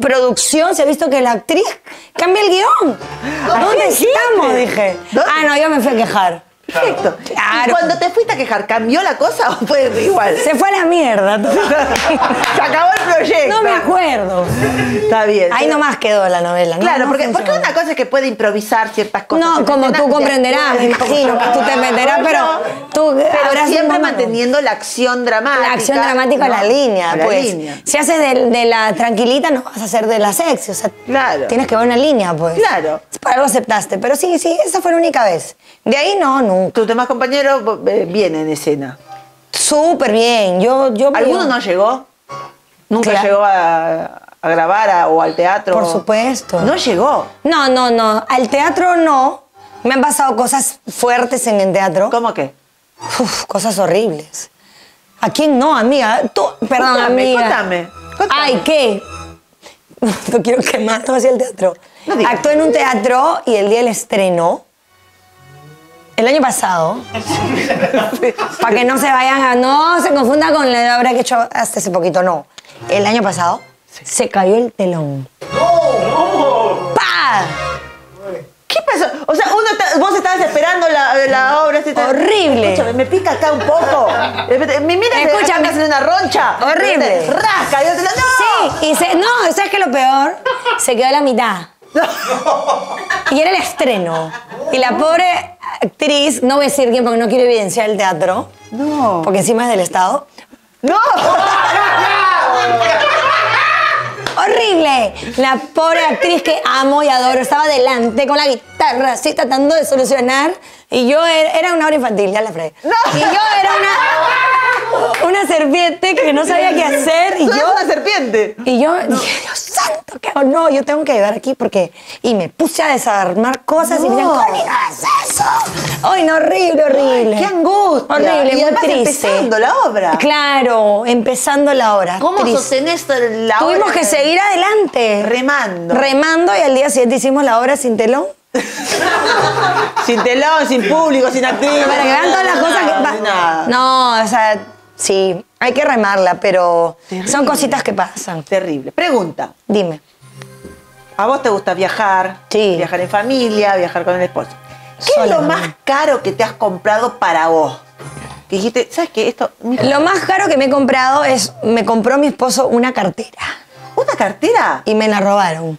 producción se ha visto que la actriz cambia el guión? ¿Dónde estamos? Dije. ¿Dónde? Ah, no, yo me fui a quejar. Perfecto. Claro. ¿Y cuando te fuiste a quejar, cambió la cosa o fue igual? Se fue a la mierda. Se acabó el proyecto. No me acuerdo. Está bien. Ahí nomás quedó la novela. Claro, no, porque, porque una cosa es que puede improvisar ciertas cosas. No, como tú comprenderás, me imagino, que tú te meterás, pero tú pero siempre manteniendo la acción dramática. La acción dramática, no, la línea, la pues. Línea. Si haces de, de la tranquilita, no vas a hacer de la sexy. O sea, claro. Tienes que ver una línea, pues. Claro. Para algo aceptaste. Pero sí, sí, esa fue la única vez. De ahí no, no. ¿Tus demás compañeros vienen en escena? Súper bien. Yo, yo ¿Alguno yo... no llegó? ¿Nunca claro. llegó a, a grabar a, o al teatro? Por supuesto. ¿No llegó? No, no, no. Al teatro no. Me han pasado cosas fuertes en el teatro. ¿Cómo qué? Uf, cosas horribles. ¿A quién no, amiga? Tú, perdón, contame, amiga. Contame, contame. Ay, ¿qué? No quiero quemar todo hacia el teatro. No Actué en un teatro y el día del estreno... El año pasado, para que no se vayan a... No se confunda con la obra que he hecho hasta hace poquito, no. El año pasado sí. se cayó el telón. ¡No! ¡Pah! ¿Qué pasó? O sea, uno está, vos estabas esperando la, la obra... Así, ¡horrible! Escúchame, me pica acá un poco. Me mira, escúchame, hace una roncha. ¡Horrible! ¡Ras! ¡Cayó el telón! ¡No! Sí, y se, no, ¿sabes qué es lo peor? Se quedó a la mitad. No. Y era el estreno. Y la pobre... actriz, no voy a decir quién porque no quiero evidenciar el teatro. No. Porque encima es del Estado. ¡No! ¡Horrible! La pobre actriz que amo y adoro estaba adelante con la guitarra así tratando de solucionar. Y yo era, era una obra infantil, ya la fregué. ¡No! Y yo era una, una serpiente que no sabía qué hacer. Y yo, una serpiente. Y yo no. dije, Dios santo, qué honor, yo tengo que ayudar aquí porque... Y me puse a desarmar cosas no. y me decían, ¿cómo haces eso? Ay, no, horrible, horrible. Ay, qué angustia. Horrible, y muy triste. empezando la obra. Claro, empezando la obra. ¿Cómo triste. sostenés la obra? Tuvimos que de... seguir adelante. Remando. Remando y al día siguiente hicimos la obra sin telón. Sin telón, sin público, sin actriz. Para que vean todas las cosas que pasan. No, o sea, sí, hay que remarla, pero terrible. Son cositas que pasan. Terrible. Pregunta. Dime. ¿A vos te gusta viajar? Sí. Viajar en familia, viajar con el esposo. ¿Qué Sola, es lo mamá. más caro que te has comprado para vos? Que dijiste, ¿sabes qué? Esto... Lo más caro que me he comprado es... Me compró mi esposo una cartera. ¿Una cartera? Y me la robaron.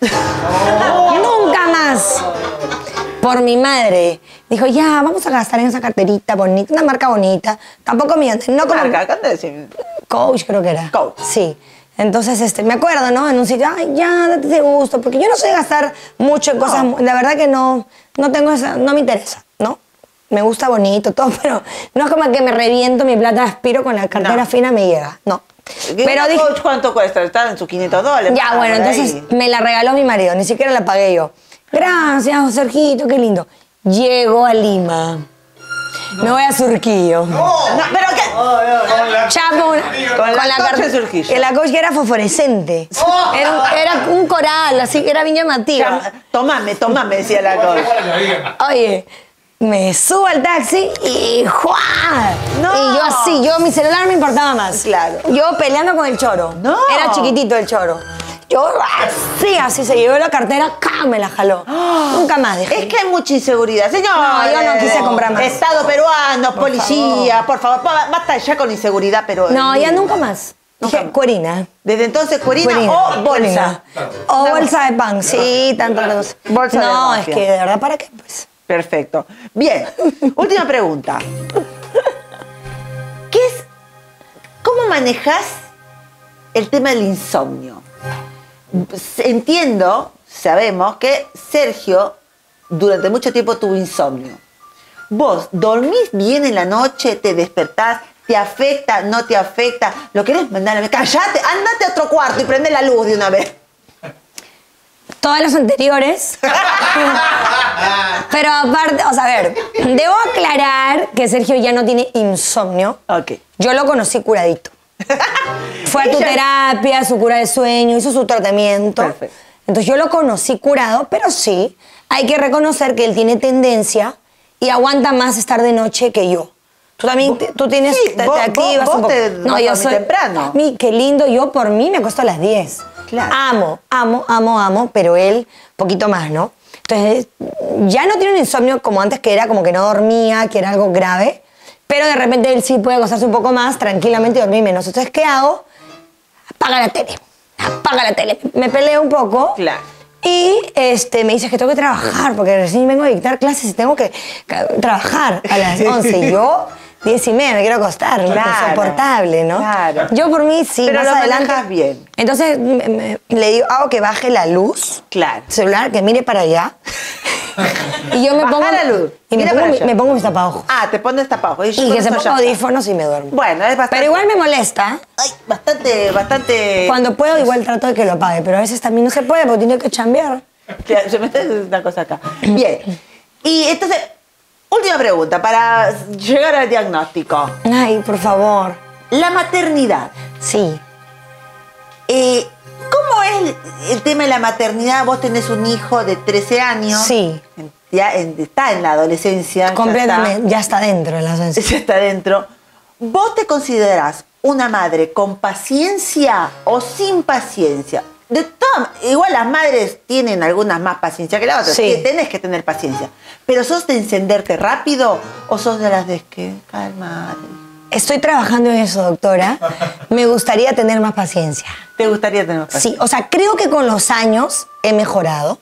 Oh. Nunca más. Por mi madre. Dijo, ya, vamos a gastar en esa carterita bonita, una marca bonita. Tampoco mía. No como... ¿Marca? ¿Cuándo decimos? Coach, creo que era. Coach. Sí. Entonces, este, me acuerdo, ¿no? En un sitio, ay, ya, date ese gusto. Porque yo no sé gastar mucho en no. cosas... La verdad que no, no tengo esa... No me interesa, ¿no? Me gusta bonito, todo, pero no es como que me reviento mi plata, aspiro con la cartera no. fina, me llega. No. Pero dije, Coach, ¿cuánto cuesta? Estaba en sus quinientos dólares. Ya, bueno, entonces ahí. me la regaló mi marido. Ni siquiera la pagué yo. Gracias, Sergito, qué lindo. Llego a Lima. No. Me voy a Surquillo. No, no pero ¿qué? Oh, oh, Chapo, con, con la, la coche de Surquillo. Que la coche que era fosforescente. Oh. Era, era un coral, así que era bien llamativa. Tomame, tomame, decía la coche. Oye, me subo al taxi y ¡juá! No. Y yo así, yo mi celular me importaba más. Claro. Yo peleando con el choro. No. Era chiquitito el choro. Yo así, así se llevó la cartera, ¡cá! Me la jaló. ¡Oh! Nunca más dejé. Es que hay mucha inseguridad, señor. No, yo no quise comprar más. Estado peruano, por policía, favor. por favor. Basta ya con inseguridad, pero... No, ya nunca más. Nunca. Dije, cuerina. Desde entonces, cuerina, cuerina o bolsa. Cuerina. O no, bolsa de pan, sí, tantas cosas. Bolsa no, de es que de verdad, ¿para qué? Pues. Perfecto. Bien, última pregunta. ¿Qué es? ¿Cómo manejas el tema del insomnio? Entiendo, sabemos que Sergio durante mucho tiempo tuvo insomnio. ¿Vos dormís bien en la noche? ¿Te despertás? ¿Te afecta? ¿No te afecta? ¿Lo querés mandar a la... ¡Cállate! ¡Ándate a otro cuarto y prende la luz de una vez! Todas las anteriores. Pero aparte, o sea, a ver, debo aclarar que Sergio ya no tiene insomnio. Ok. Yo lo conocí curadito. Fue a tu terapia, su cura de sueño, hizo su tratamiento. Perfecto. Entonces yo lo conocí curado, pero sí, hay que reconocer que él tiene tendencia y aguanta más estar de noche que yo. Tú también, tú tienes, sí, te, vos, te activas vos, un poco. Te, no, yo soy temprano. Mí, qué lindo, yo por mí me acuesto a las diez. Claro. Amo, amo, amo, amo, pero él poquito más, ¿no? Entonces ya no tiene un insomnio como antes, que era como que no dormía, que era algo grave. Pero de repente él sí puede gozarse un poco más, tranquilamente, y dormir menos. Entonces, ¿qué hago? Apaga la tele. Apaga la tele. Me peleo un poco. Claro. Y este, me dice que tengo que trabajar, porque recién vengo a dictar clases y tengo que trabajar a las once. Yo, diez y media, me quiero acostar. Claro. Insoportable, ¿no? Claro. Yo por mí sí, pero más adelante. Bien. Entonces, me, me, le digo, hago que baje la luz. Claro. Celular, que mire para allá. Y yo me Baja pongo, la luz. Y me, pongo me pongo mis tapaojos. Ah, te pones tapaojos. Y, y que se ponga audífonos y me duermo. Bueno, es bastante... Pero igual me molesta. Ay, bastante, bastante... Cuando puedo, igual trato de que lo apague. Pero a veces también no se puede porque tiene que chambear. Se me está diciendo una cosa acá. Bien. Y entonces, última pregunta para llegar al diagnóstico. Ay, por favor. La maternidad. Sí. Eh... ¿Cómo es el, el tema de la maternidad? Vos tenés un hijo de trece años. Sí. Ya en, está en la adolescencia. Completamente. Ya está, ya está dentro de la adolescencia. Ya está dentro. ¿Vos te considerás una madre con paciencia o sin paciencia? De todo, igual las madres tienen algunas más paciencia que las otras. Sí. Tenés que tener paciencia. ¿Pero sos de encenderte rápido o sos de las de que calma? Estoy trabajando en eso, doctora. Me gustaría tener más paciencia. ¿Te gustaría tener más paciencia? Sí, o sea, creo que con los años he mejorado.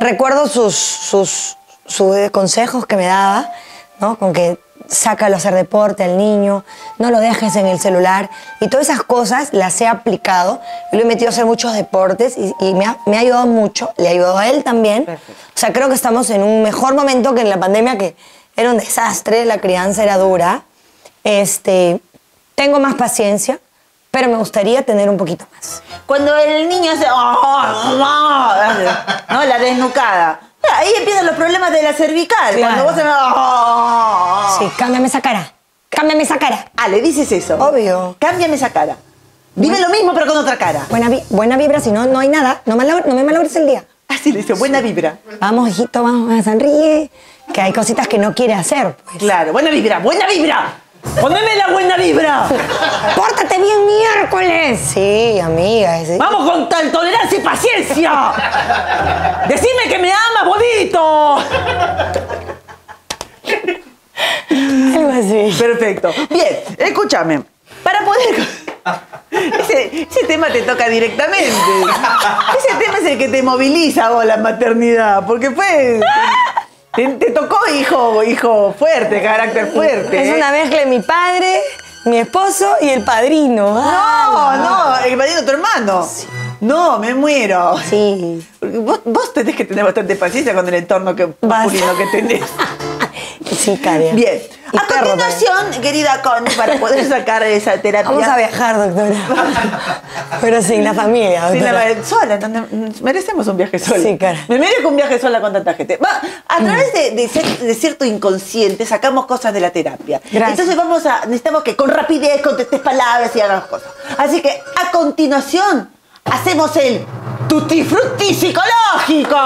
Recuerdo sus, sus, sus consejos que me daba, ¿no? Con que sácalo a hacer deporte al niño, no lo dejes en el celular. Y todas esas cosas las he aplicado. Lo he metido a hacer muchos deportes y, y me, ha, me ha ayudado mucho. Le ha ayudado a él también. Perfecto. O sea, creo que estamos en un mejor momento que en la pandemia, que era un desastre, la crianza era dura. Este, tengo más paciencia, pero me gustaría tener un poquito más. Cuando el niño hace... ¿no? La desnucada. Ahí empiezan los problemas de la cervical. Claro. Cuando vos se... Sí, cámbiame esa cara. Cámbiame esa cara. Ah, le dices eso. Obvio. Cámbiame esa cara. Dime bueno. lo mismo, pero con otra cara. Buena, vi buena vibra, si no, no hay nada. No, malabra, no me malogres el día. Así le dice, buena vibra. Vamos, hijito, vamos, sonríe. Que hay cositas que no quiere hacer. Pues. Claro, buena vibra, buena vibra. ¡Poneme la buena vibra! ¡Pórtate bien miércoles! Sí, amiga. Ese... ¡Vamos con tal tolerancia y paciencia! ¡Decime que me amas, bonito! Algo así. Perfecto. Bien, escúchame. Para poder... Ese, ese tema te toca directamente. Ese tema es el que te moviliza vos, la maternidad. Porque fue... Te, te tocó hijo, hijo fuerte, carácter fuerte. Es ¿eh? una mezcla de mi padre, mi esposo y el padrino. Ah, no, no, no, el padrino de tu hermano. Sí. No, me muero. Sí. Vos, vos tenés que tener bastante paciencia con el entorno que, masculino que tenés. Sí, Karen. Bien. Y a perro, continuación, pero... querida Connie, para poder sacar esa terapia... Vamos a viajar, doctora. Pero sin la familia, sin la... Sola, merecemos un viaje sola. Sí, Karen. Me merezco un viaje sola con tanta gente. Va, a través de, de, de cierto inconsciente sacamos cosas de la terapia. Gracias. Entonces vamos a... Necesitamos que con rapidez contestes palabras y hagas cosas. Así que, a continuación, hacemos el Tutti Frutti psicológico.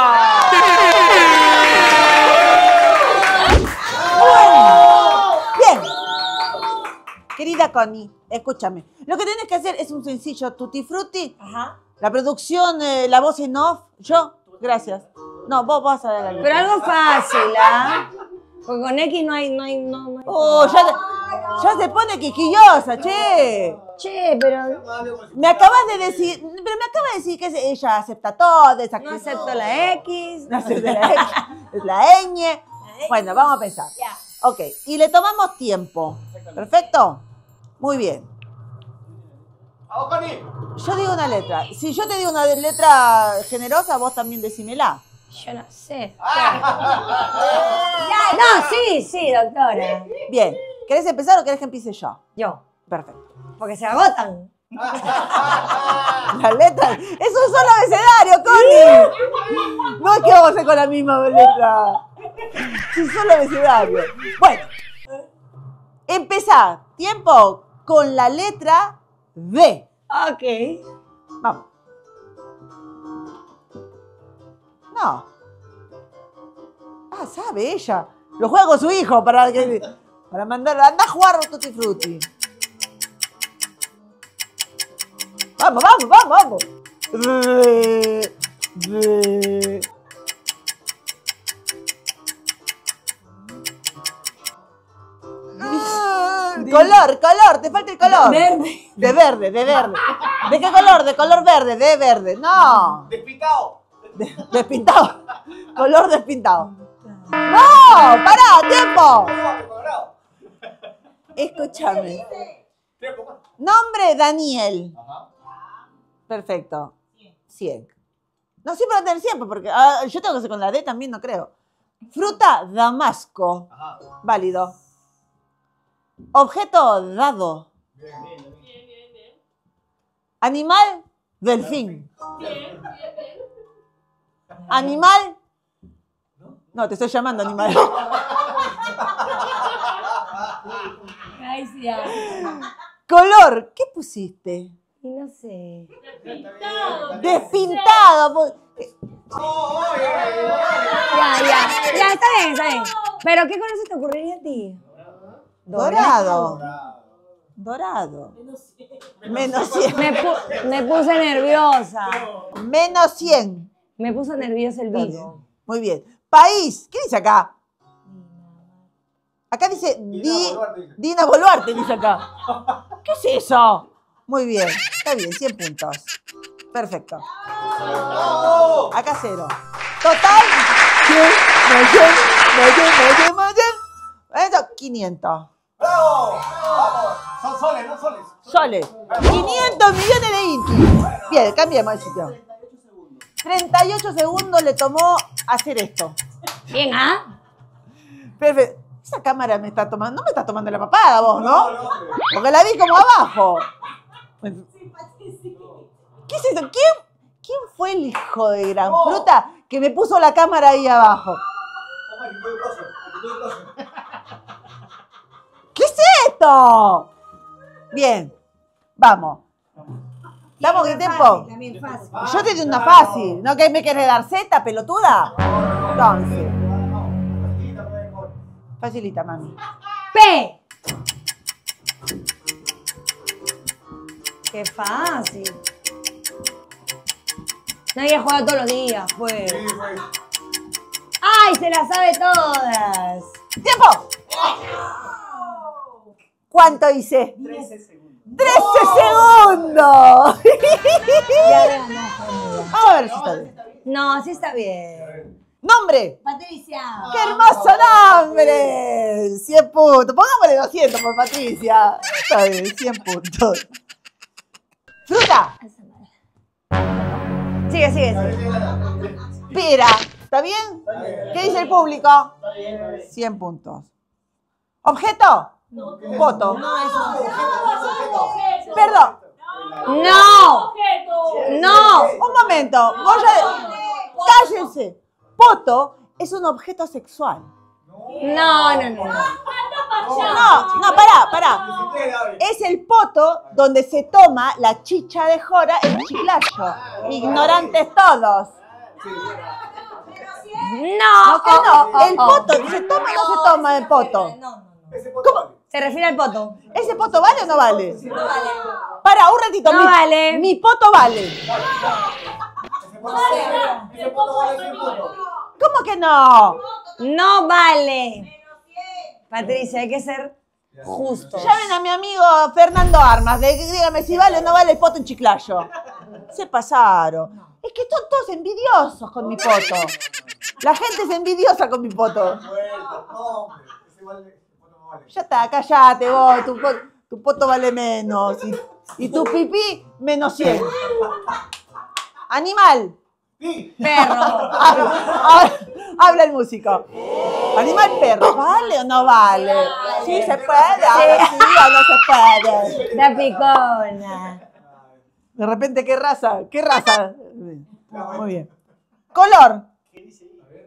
Querida Connie, escúchame. Lo que tenés que hacer es un sencillo tutti frutti. Ajá. La producción, eh, la voz en off. Yo, gracias. No, vos vas a dar la luz. Pero algo fácil, ¿ah? Porque con X no hay... No hay, no, no hay... Oh, ya, no, ya se pone quisquillosa, no, che. No, no. Che, pero... Me acabas de decir... Pero me acabas de decir que ella acepta todo. Esa... No acepto la X. No acepto la X. La ñ. Bueno, vamos a pensar. Ya. Ok, y le tomamos tiempo. ¿Perfecto? Muy bien. ¿A vos, Connie? Yo digo una letra. Si yo te digo una letra generosa, vos también decímela. Yo no sé. Ah, no, sí, sí, doctora. Bien. ¿Querés empezar o querés que empiece yo? Yo. Perfecto. Porque se agotan. Las letras. Es un solo abecedario, Connie. No es que vamos a ir con la misma letra. Es un solo abecedario. Bueno. Empezá, tiempo, con la letra D. Ok. Vamos. No. Ah, sabe ella. Lo juega con su hijo para, que, para mandarlo. Anda a jugar Tutti Frutti. Vamos, vamos, vamos, vamos. D, D. Color, color, te falta el color. De verde. De verde, de verde. ¿De qué color? De color verde, de verde. No. Despintado. De, despintado. Color despintado. ¡No! ¡Pará! ¡Tiempo! Escúchame. Nombre Daniel. Perfecto. cien. No, siempre va a tener siempre, porque uh, yo tengo que hacer con la D también, no creo. Fruta, damasco. Válido. Objeto, dado. Bien, bien, bien, bien. Animal, delfín. Bien, bien, bien. Animal. No, te estoy llamando animal. Color, ¿qué pusiste? No sé. Despintado. Despintado. Ya, ya, ya, está bien, está bien. Pero ¿qué color se te ocurriría a ti? Dorado. Dorado. Menos cien. Me, pu me puse nerviosa. Menos cien. Me puso nerviosa el vino. Muy bien. País. ¿Qué dice acá? Acá dice Di Dina Boluarte. Dice acá. ¿Qué es eso? Muy bien. Está bien. cien puntos. Perfecto. Acá cero. Total. quinientos. ¡Bravo! ¡Vamos! Son soles, no soles. Soles. soles. quinientos millones de inti. Bien, cambiemos el sitio. treinta y ocho segundos le tomó hacer esto. Bien, ¿ah? Perfecto. Esa cámara me está tomando... No me está tomando la papada vos, ¿no? Porque la vi como abajo. Pues, ¿qué es eso? ¿Quién, ¿Quién fue el hijo de gran oh. fruta que me puso la cámara ahí abajo? ¿Qué es esto? Bien, vamos. ¿Estamos qué tiempo? Fácil, fácil. Yo te di una fácil, ¿no? ¿Que me querés dar zeta, pelotuda? Entonces. Facilita, mami. P. Qué fácil. Nadie juega todos los días, pues. ¡Ay, se las sabe todas! ¡Tiempo! ¿Cuánto hice? trece segundos. ¡trece segundos! Ya no, a ver si está bien. No, sí está bien. ¡Nombre! ¡Patricia! ¡Qué hermoso nombre! cien puntos. Pongámosle doscientos por Patricia. Está bien, cien puntos. ¡Fruta! Sigue, sigue, sigue. Pera. ¿Está bien? Está bien. ¿Qué dice el público? Está bien, está bien. cien puntos. ¿Objeto? No. ¿Voto? No, no, eso es objeto. Perdón. No. No. Un momento. No, no, no. Cállense. Poto es un objeto sexual. No, no, no. No, no, pará, pará. Es el poto donde se toma la chicha de jora en Chiclayo. Ignorantes todos. No, no, no. El poto, ¿se toma o no se toma el poto? ¿Cómo? Se refiere al poto. ¿Ese poto vale o no vale? No vale. Pará, un ratito. No vale. Mi poto vale. ¿Cómo que no? No vale. Patricia, hay que ser justos. Llamen a mi amigo Fernando Armas, de, dígame si vale o no vale el poto en Chiclayo. Se pasaron. Es que son todos envidiosos con mi poto. La gente es envidiosa con mi poto. Ya está, callate vos, tu, tu poto vale menos. Y, y tu pipí, menos cien. Animal. Sí. Perro. Habla, habla el músico. Animal, perro. ¿Vale o no vale? Sí, se puede. Ahora sí o no se puede. La picona. De repente, ¿qué raza? ¿Qué raza? Muy bien. Color.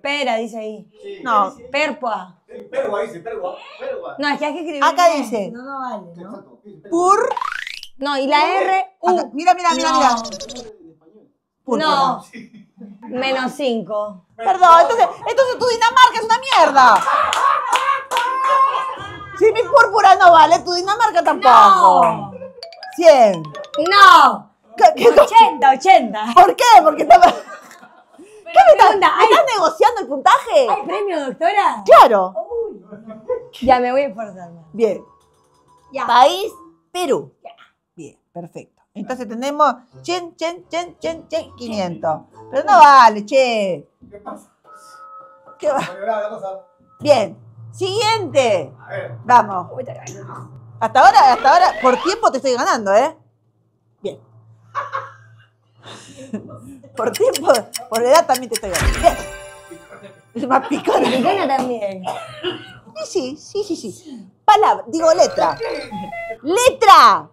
Pera, dice ahí. No, perpua. Pergua dice, pergua. No, es que hay que escribir. Acá dice. No, no vale, ¿no? Pur. No, y la R. U. Mira, mira, mira, mira. No, menos cinco. Perdón, entonces, entonces tu Dinamarca es una mierda. Si mi púrpura no vale, tu Dinamarca tampoco. cien. No. ochenta, ochenta. ¿Por qué? Porque está... ¿Qué me estás, ¿me estás negociando el puntaje? ¿Hay premio, doctora? Claro. Uy. Ya me voy a esforzar. Bien. Ya. País, Perú. Ya. Bien, perfecto. Entonces tenemos chen, chen, chen, chen, chen, quinientos. Pero no vale, che. ¿Qué pasa? ¿Qué va? Bien. Siguiente. A ver. Vamos. Hasta ahora, hasta ahora, por tiempo te estoy ganando, ¿eh? Bien. Por tiempo, por edad también te estoy ganando. Bien. Es más picante. Picante también. Sí, sí, sí, sí. Palabra, digo letra. ¡Letra!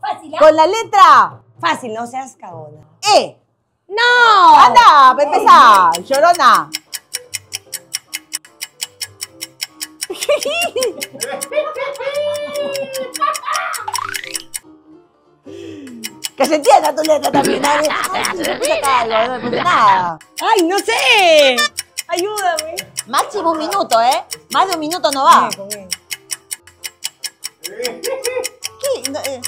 Fácil, ¿eh? Con la letra. Fácil, no seas cagona. E. No. Anda, para empezar. Ey. Llorona. Que se entienda tu letra también. Ay, no me puse nada. Ay, no sé. Ayúdame. Máximo un minuto, ¿eh? Más de un minuto no va. Bien, bien. ¿Qué? No, eh.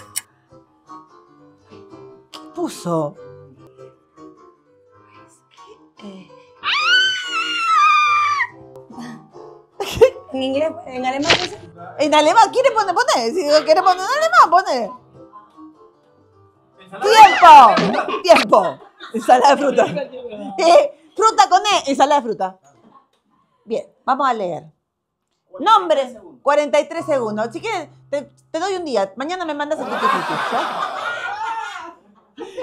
Puso. Eh. ¿En inglés? ¿En alemán? ¿En alemán? ¿Quiere poner? Poné. Si quiere poner en alemán, poné. ¡Tiempo! ¡Tiempo! Ensalada de fruta. Eh, fruta con E. Ensalada de fruta. Bien, vamos a leer. Nombre. cuarenta y tres segundos. Si quieres, te, te doy un día. Mañana me mandas el certificado.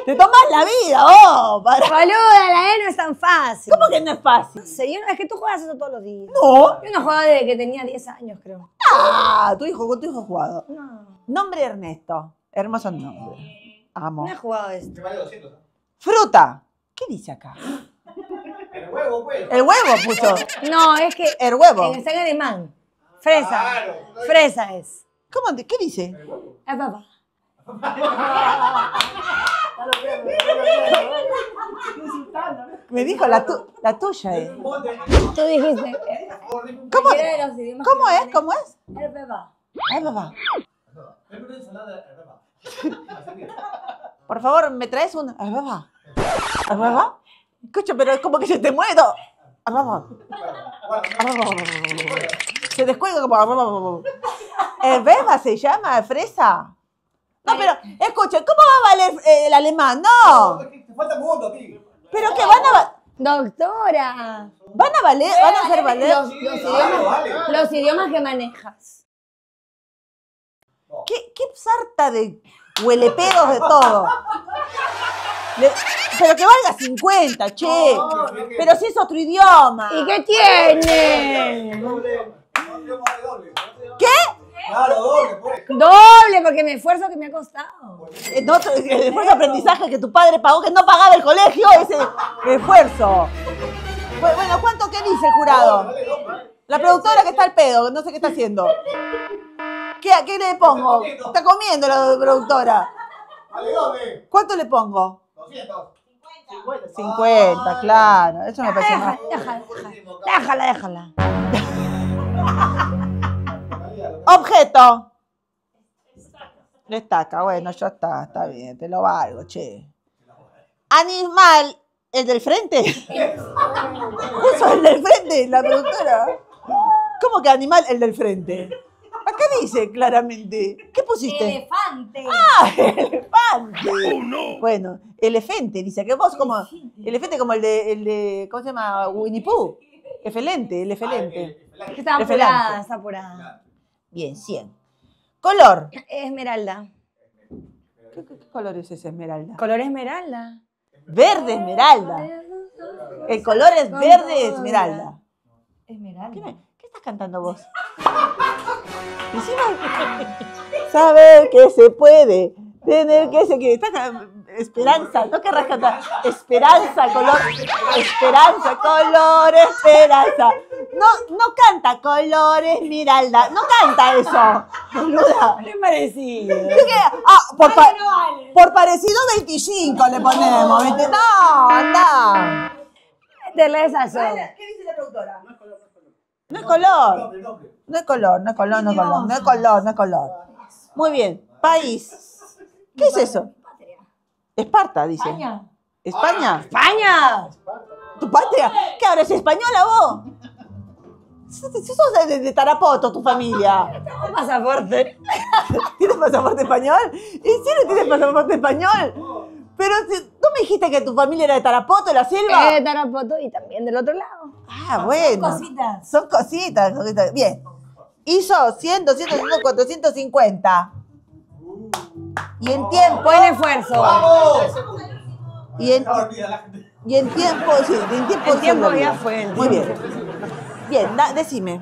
¡Te tomas la vida, vos! Para... Boluda, la E no es tan fácil. ¿Cómo que no es fácil? No sé, yo, es que tú juegas eso todos los días. No. Yo no jugaba desde que tenía diez años, creo. Ah, tu hijo, con tu hijo he jugado. No. Nombre Ernesto. Hermoso nombre. Amo. No he jugado esto. Vale doscientos. Fruta. ¿Qué dice acá? El huevo, pues. El huevo puso. No, es que. El huevo. Está en alemán. Fresa. Claro, estoy... Fresa es. ¿Cómo? ¿Qué dice? El huevo. El papá. Me dijo la, tu, la tuya es. Tú dijiste. ¿Cómo, ¿Cómo es? ¿Cómo es? El beba. El beba. Por favor, ¿me traes un el beba? ¿El beba? Escucha, pero es como que se te mueve todo. El beba. Se descuelga como. El beba se llama fresa. No, pero, escucha, ¿cómo va a valer eh, el alemán? No. Te falta mundo a ti. ¿Pero qué van a Doctora. ¿Van a valer? ¿Van a hacer valer? Los, los, sí, idiomas, vale, vale. Los idiomas que manejas. ¿Qué, qué sarta de huelepedos de todo? Le, pero que valga cincuenta, che. No, no, no, pero si es otro idioma. ¿Y qué tiene? ¿Qué? Claro, doble, pues. Doble, porque mi esfuerzo que me ha costado. El, otro, el esfuerzo de aprendizaje que tu padre pagó, que no pagaba el colegio, ese esfuerzo. Bueno, ¿cuánto qué dice el jurado? La productora que está al pedo, no sé qué está haciendo. ¿Qué, qué le pongo? Está comiendo la productora. ¿Cuánto le pongo? doscientos cincuenta. cincuenta, claro. Eso me parece más. Déjala, déjala. Déjala, déjala. Objeto. La estaca, bueno, ya está, está bien, te lo valgo, che. Animal, el del frente. Puso el del frente, la productora. ¿Cómo que animal, el del frente? Acá dice claramente. ¿Qué pusiste? Elefante. Ah, elefante. Oh, no. Bueno, elefante, dice que vos como. Elefante como el de, el de. ¿Cómo se llama? Winnie Pooh. Efelente, el efelente. Es que está apurada, está apurada. Bien, cien. Color. Esmeralda. ¿Qué, qué, qué color es ese esmeralda? Color esmeralda. Verde esmeralda. El color es verde esmeralda. Esmeralda. ¿Qué, qué estás cantando vos? Saber que se puede, tener que se quiere. Esperanza, no querrás cantar. Esperanza, color. Esperanza, color, esperanza. No, no canta colores, Miralda. No canta eso, boluda. ¿Qué parecido? Ah, por, pa por parecido veinticinco le ponemos. veinte. No, anda. ¿Qué dice la productora? No es color, no es color. No es color, no es color, no es color, no es color, no es color. Muy bien, país. ¿Qué es eso? Esparta, dice. España. España. España. ¿Tu patria? ¿Qué ahora es española vos? Si sos de, de Tarapoto, tu familia. ¿Tienes pasaporte? ¿Tienes pasaporte español? ¿En serio tienes pasaporte español? Pero tú me dijiste que tu familia era de Tarapoto, de la selva. Es de Tarapoto y también del otro lado. Ah, bueno. Son cositas. Son cositas, cositas. Bien. Hizo cien, doscientos, cuatrocientos cincuenta. Y en tiempo. Buen esfuerzo. ¡Vamos! Y en, y en tiempo, sí, en tiempo. En tiempo ya fue. Muy bien. Bien, da, decime.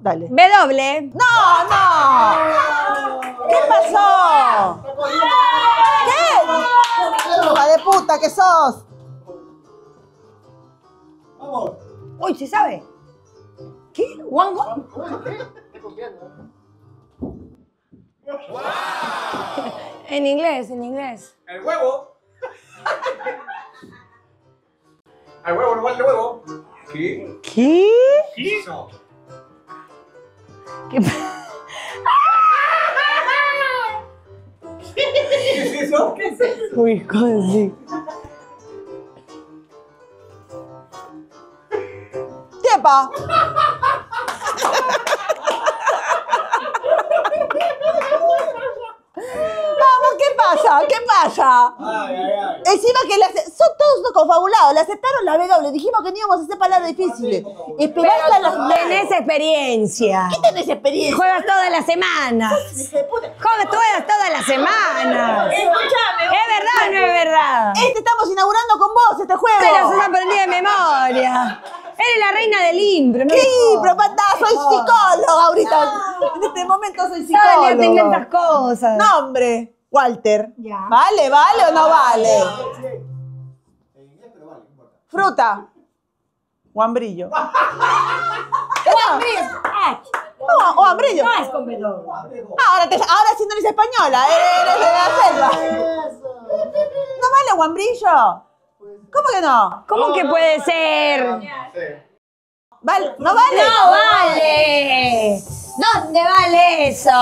Dale. W. ¡No, no! ¿Qué pasó? ¿Qué? ¡Hija de puta que sos! Vamos. Uy, ¿se sabe? ¿Qué? ¿Wango? Estoy copiando. En inglés, en inglés. El huevo. El huevo, no vale el huevo. ¿Qué? ¿Qué? ¿Qué hizo? ¿Qué? ¿Qué es eso? ¿Qué es eso? Uy, Connie. ¡Tiepa! ¿Qué pasa? ¿Qué pasa? Ay, ay, ay. Encima que las, son todos confabulados. Le aceptaron la W. Dijimos que no íbamos a hacer palabras difíciles. Esperanza las... Tenés experiencia. ¿Qué tenés experiencia? Juegas todas las semanas. Juegas todas, todas las semanas. Escuchame. ¿Es verdad o no es verdad? Este estamos inaugurando con vos este juego. Pero se han aprendido de memoria. Eres la reina del impro, ¿no? ¿Qué impro, pata? Soy psicóloga ahorita. No. En este momento soy psicóloga. Dale, te inventas cosas. No, hombre. Walter. Ya. ¿Vale, vale o no vale? Fruta. Guambrillo. Guambrillo. No, guambrillo. No es comedor. Ahora, te, ahora sí no eres española, eres de la selva. ¿No vale guambrillo? ¿Cómo que no? ¿Cómo no, que no, puede no, ser? No, no, no. ¿Vale? ¿No vale? ¡No vale! ¿Dónde vale eso?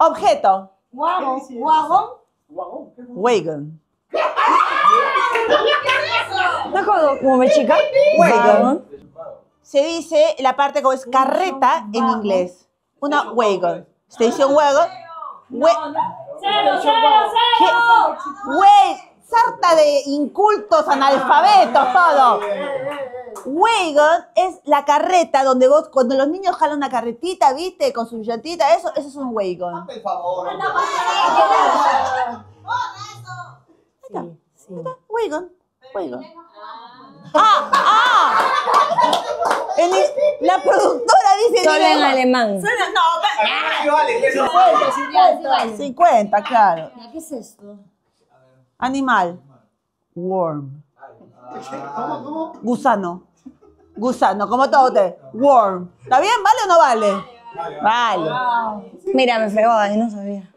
Objeto. Guagón. Guagón. Wagon. No jodo, ¿cómo me chica? Wagon. Se dice la parte como es carreta en inglés. Una wagon. Station wagon. We no, no. ¡Cero, cero, cero! Güey, sarta de incultos, analfabetos, todo. Wagon es la carreta donde vos, cuando los niños jalan una carretita, ¿viste? Con su llantita, eso, eso es un wagon. ¡Por favor! ¡Wagon! ¡Wagon! ¡Wagon! ¡Ah! ¡Ah! El, la productora dice... Solo en alemán. Suena, no, ah, vale, cincuenta, cincuenta, cincuenta, claro. ¿Qué es esto? Animal. Worm. ¿Cómo, cómo? Gusano. Gusano, como todo te. Worm. ¿Está bien? ¿Vale o no vale? Vale. Wow. Mira, me fregaba y no sabía.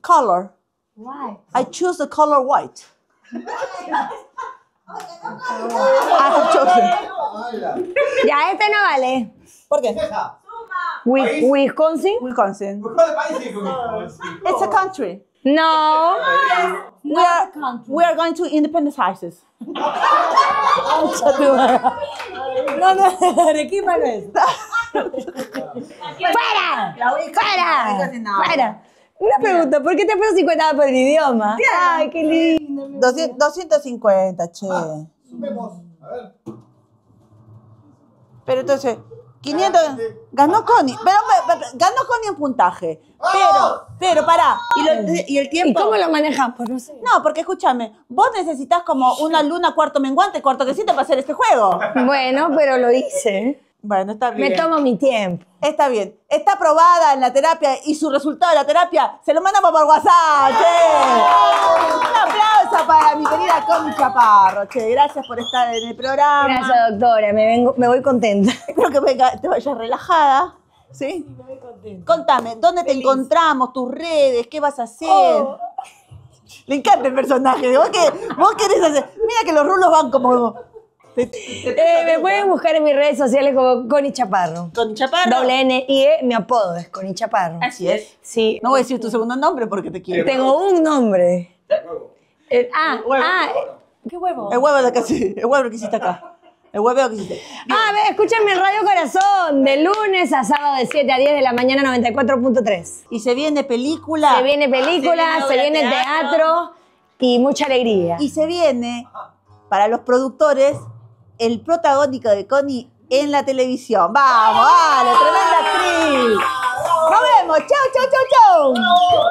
Color. White. I choose the color white. Ya, este no vale. ¿Por qué? Wisconsin. Wisconsin. It's a country. No. We are, we are going to independent houses. No, no, Arequipa no es. ¡Fuera! ¡Fuera! ¡Fuera! Una pregunta, ¿por qué te puso cincuenta por el idioma? Ay, qué lindo. doscientos cincuenta, che. Ah, subimos. A ver. Pero entonces, quinientos. Ganó Connie. Pero, pero, pero ganó Connie en puntaje. Pero, pero, pará. ¿Y, lo, y el tiempo? ¿Y cómo lo manejan? Pues no sé. No, porque escúchame, vos necesitas como una luna cuarto menguante, cuarto quesito para hacer este juego. Bueno, pero lo hice. Bueno, está bien. Me tomo mi tiempo. Está bien. Está aprobada en la terapia y su resultado de la terapia se lo mandamos por WhatsApp, che. Un aplauso para mi querida Connie Chaparro, che. Gracias por estar en el programa. Gracias, doctora. Me, vengo, me voy contenta. Creo que venga, te vayas relajada. ¿Sí? Me voy contenta. Contame, ¿dónde Feliz. Te encontramos? ¿Tus redes? ¿Qué vas a hacer? Oh. Le encanta el personaje. ¿Vos, qué, vos querés hacer? Mira que los rulos van como... Te, te, te, te eh, me pueden buscar en mis redes sociales como Connie Chaparro. Connie Chaparro. Doble N y E, mi apodo es Connie Chaparro. Así es. Sí. No voy a decir tu segundo nombre porque te quiero. Tengo un nombre. El huevo. El, ah, el huevo. ah, ¿qué huevo? El huevo de casi, el huevo que hiciste acá. El huevo que hiciste. Bien. Ah, a ver, escúchame en Radio Corazón, de lunes a sábado de siete a diez de la mañana, noventa y cuatro punto tres. Y se viene película. Se viene película, ah, se viene, se viene teatro. teatro y mucha alegría. Y se viene, para los productores, el protagónico de Connie en la televisión. ¡Vamos, vale! ¡Tremenda actriz! ¡Nos vemos! ¡Chau, chau, chau, chau!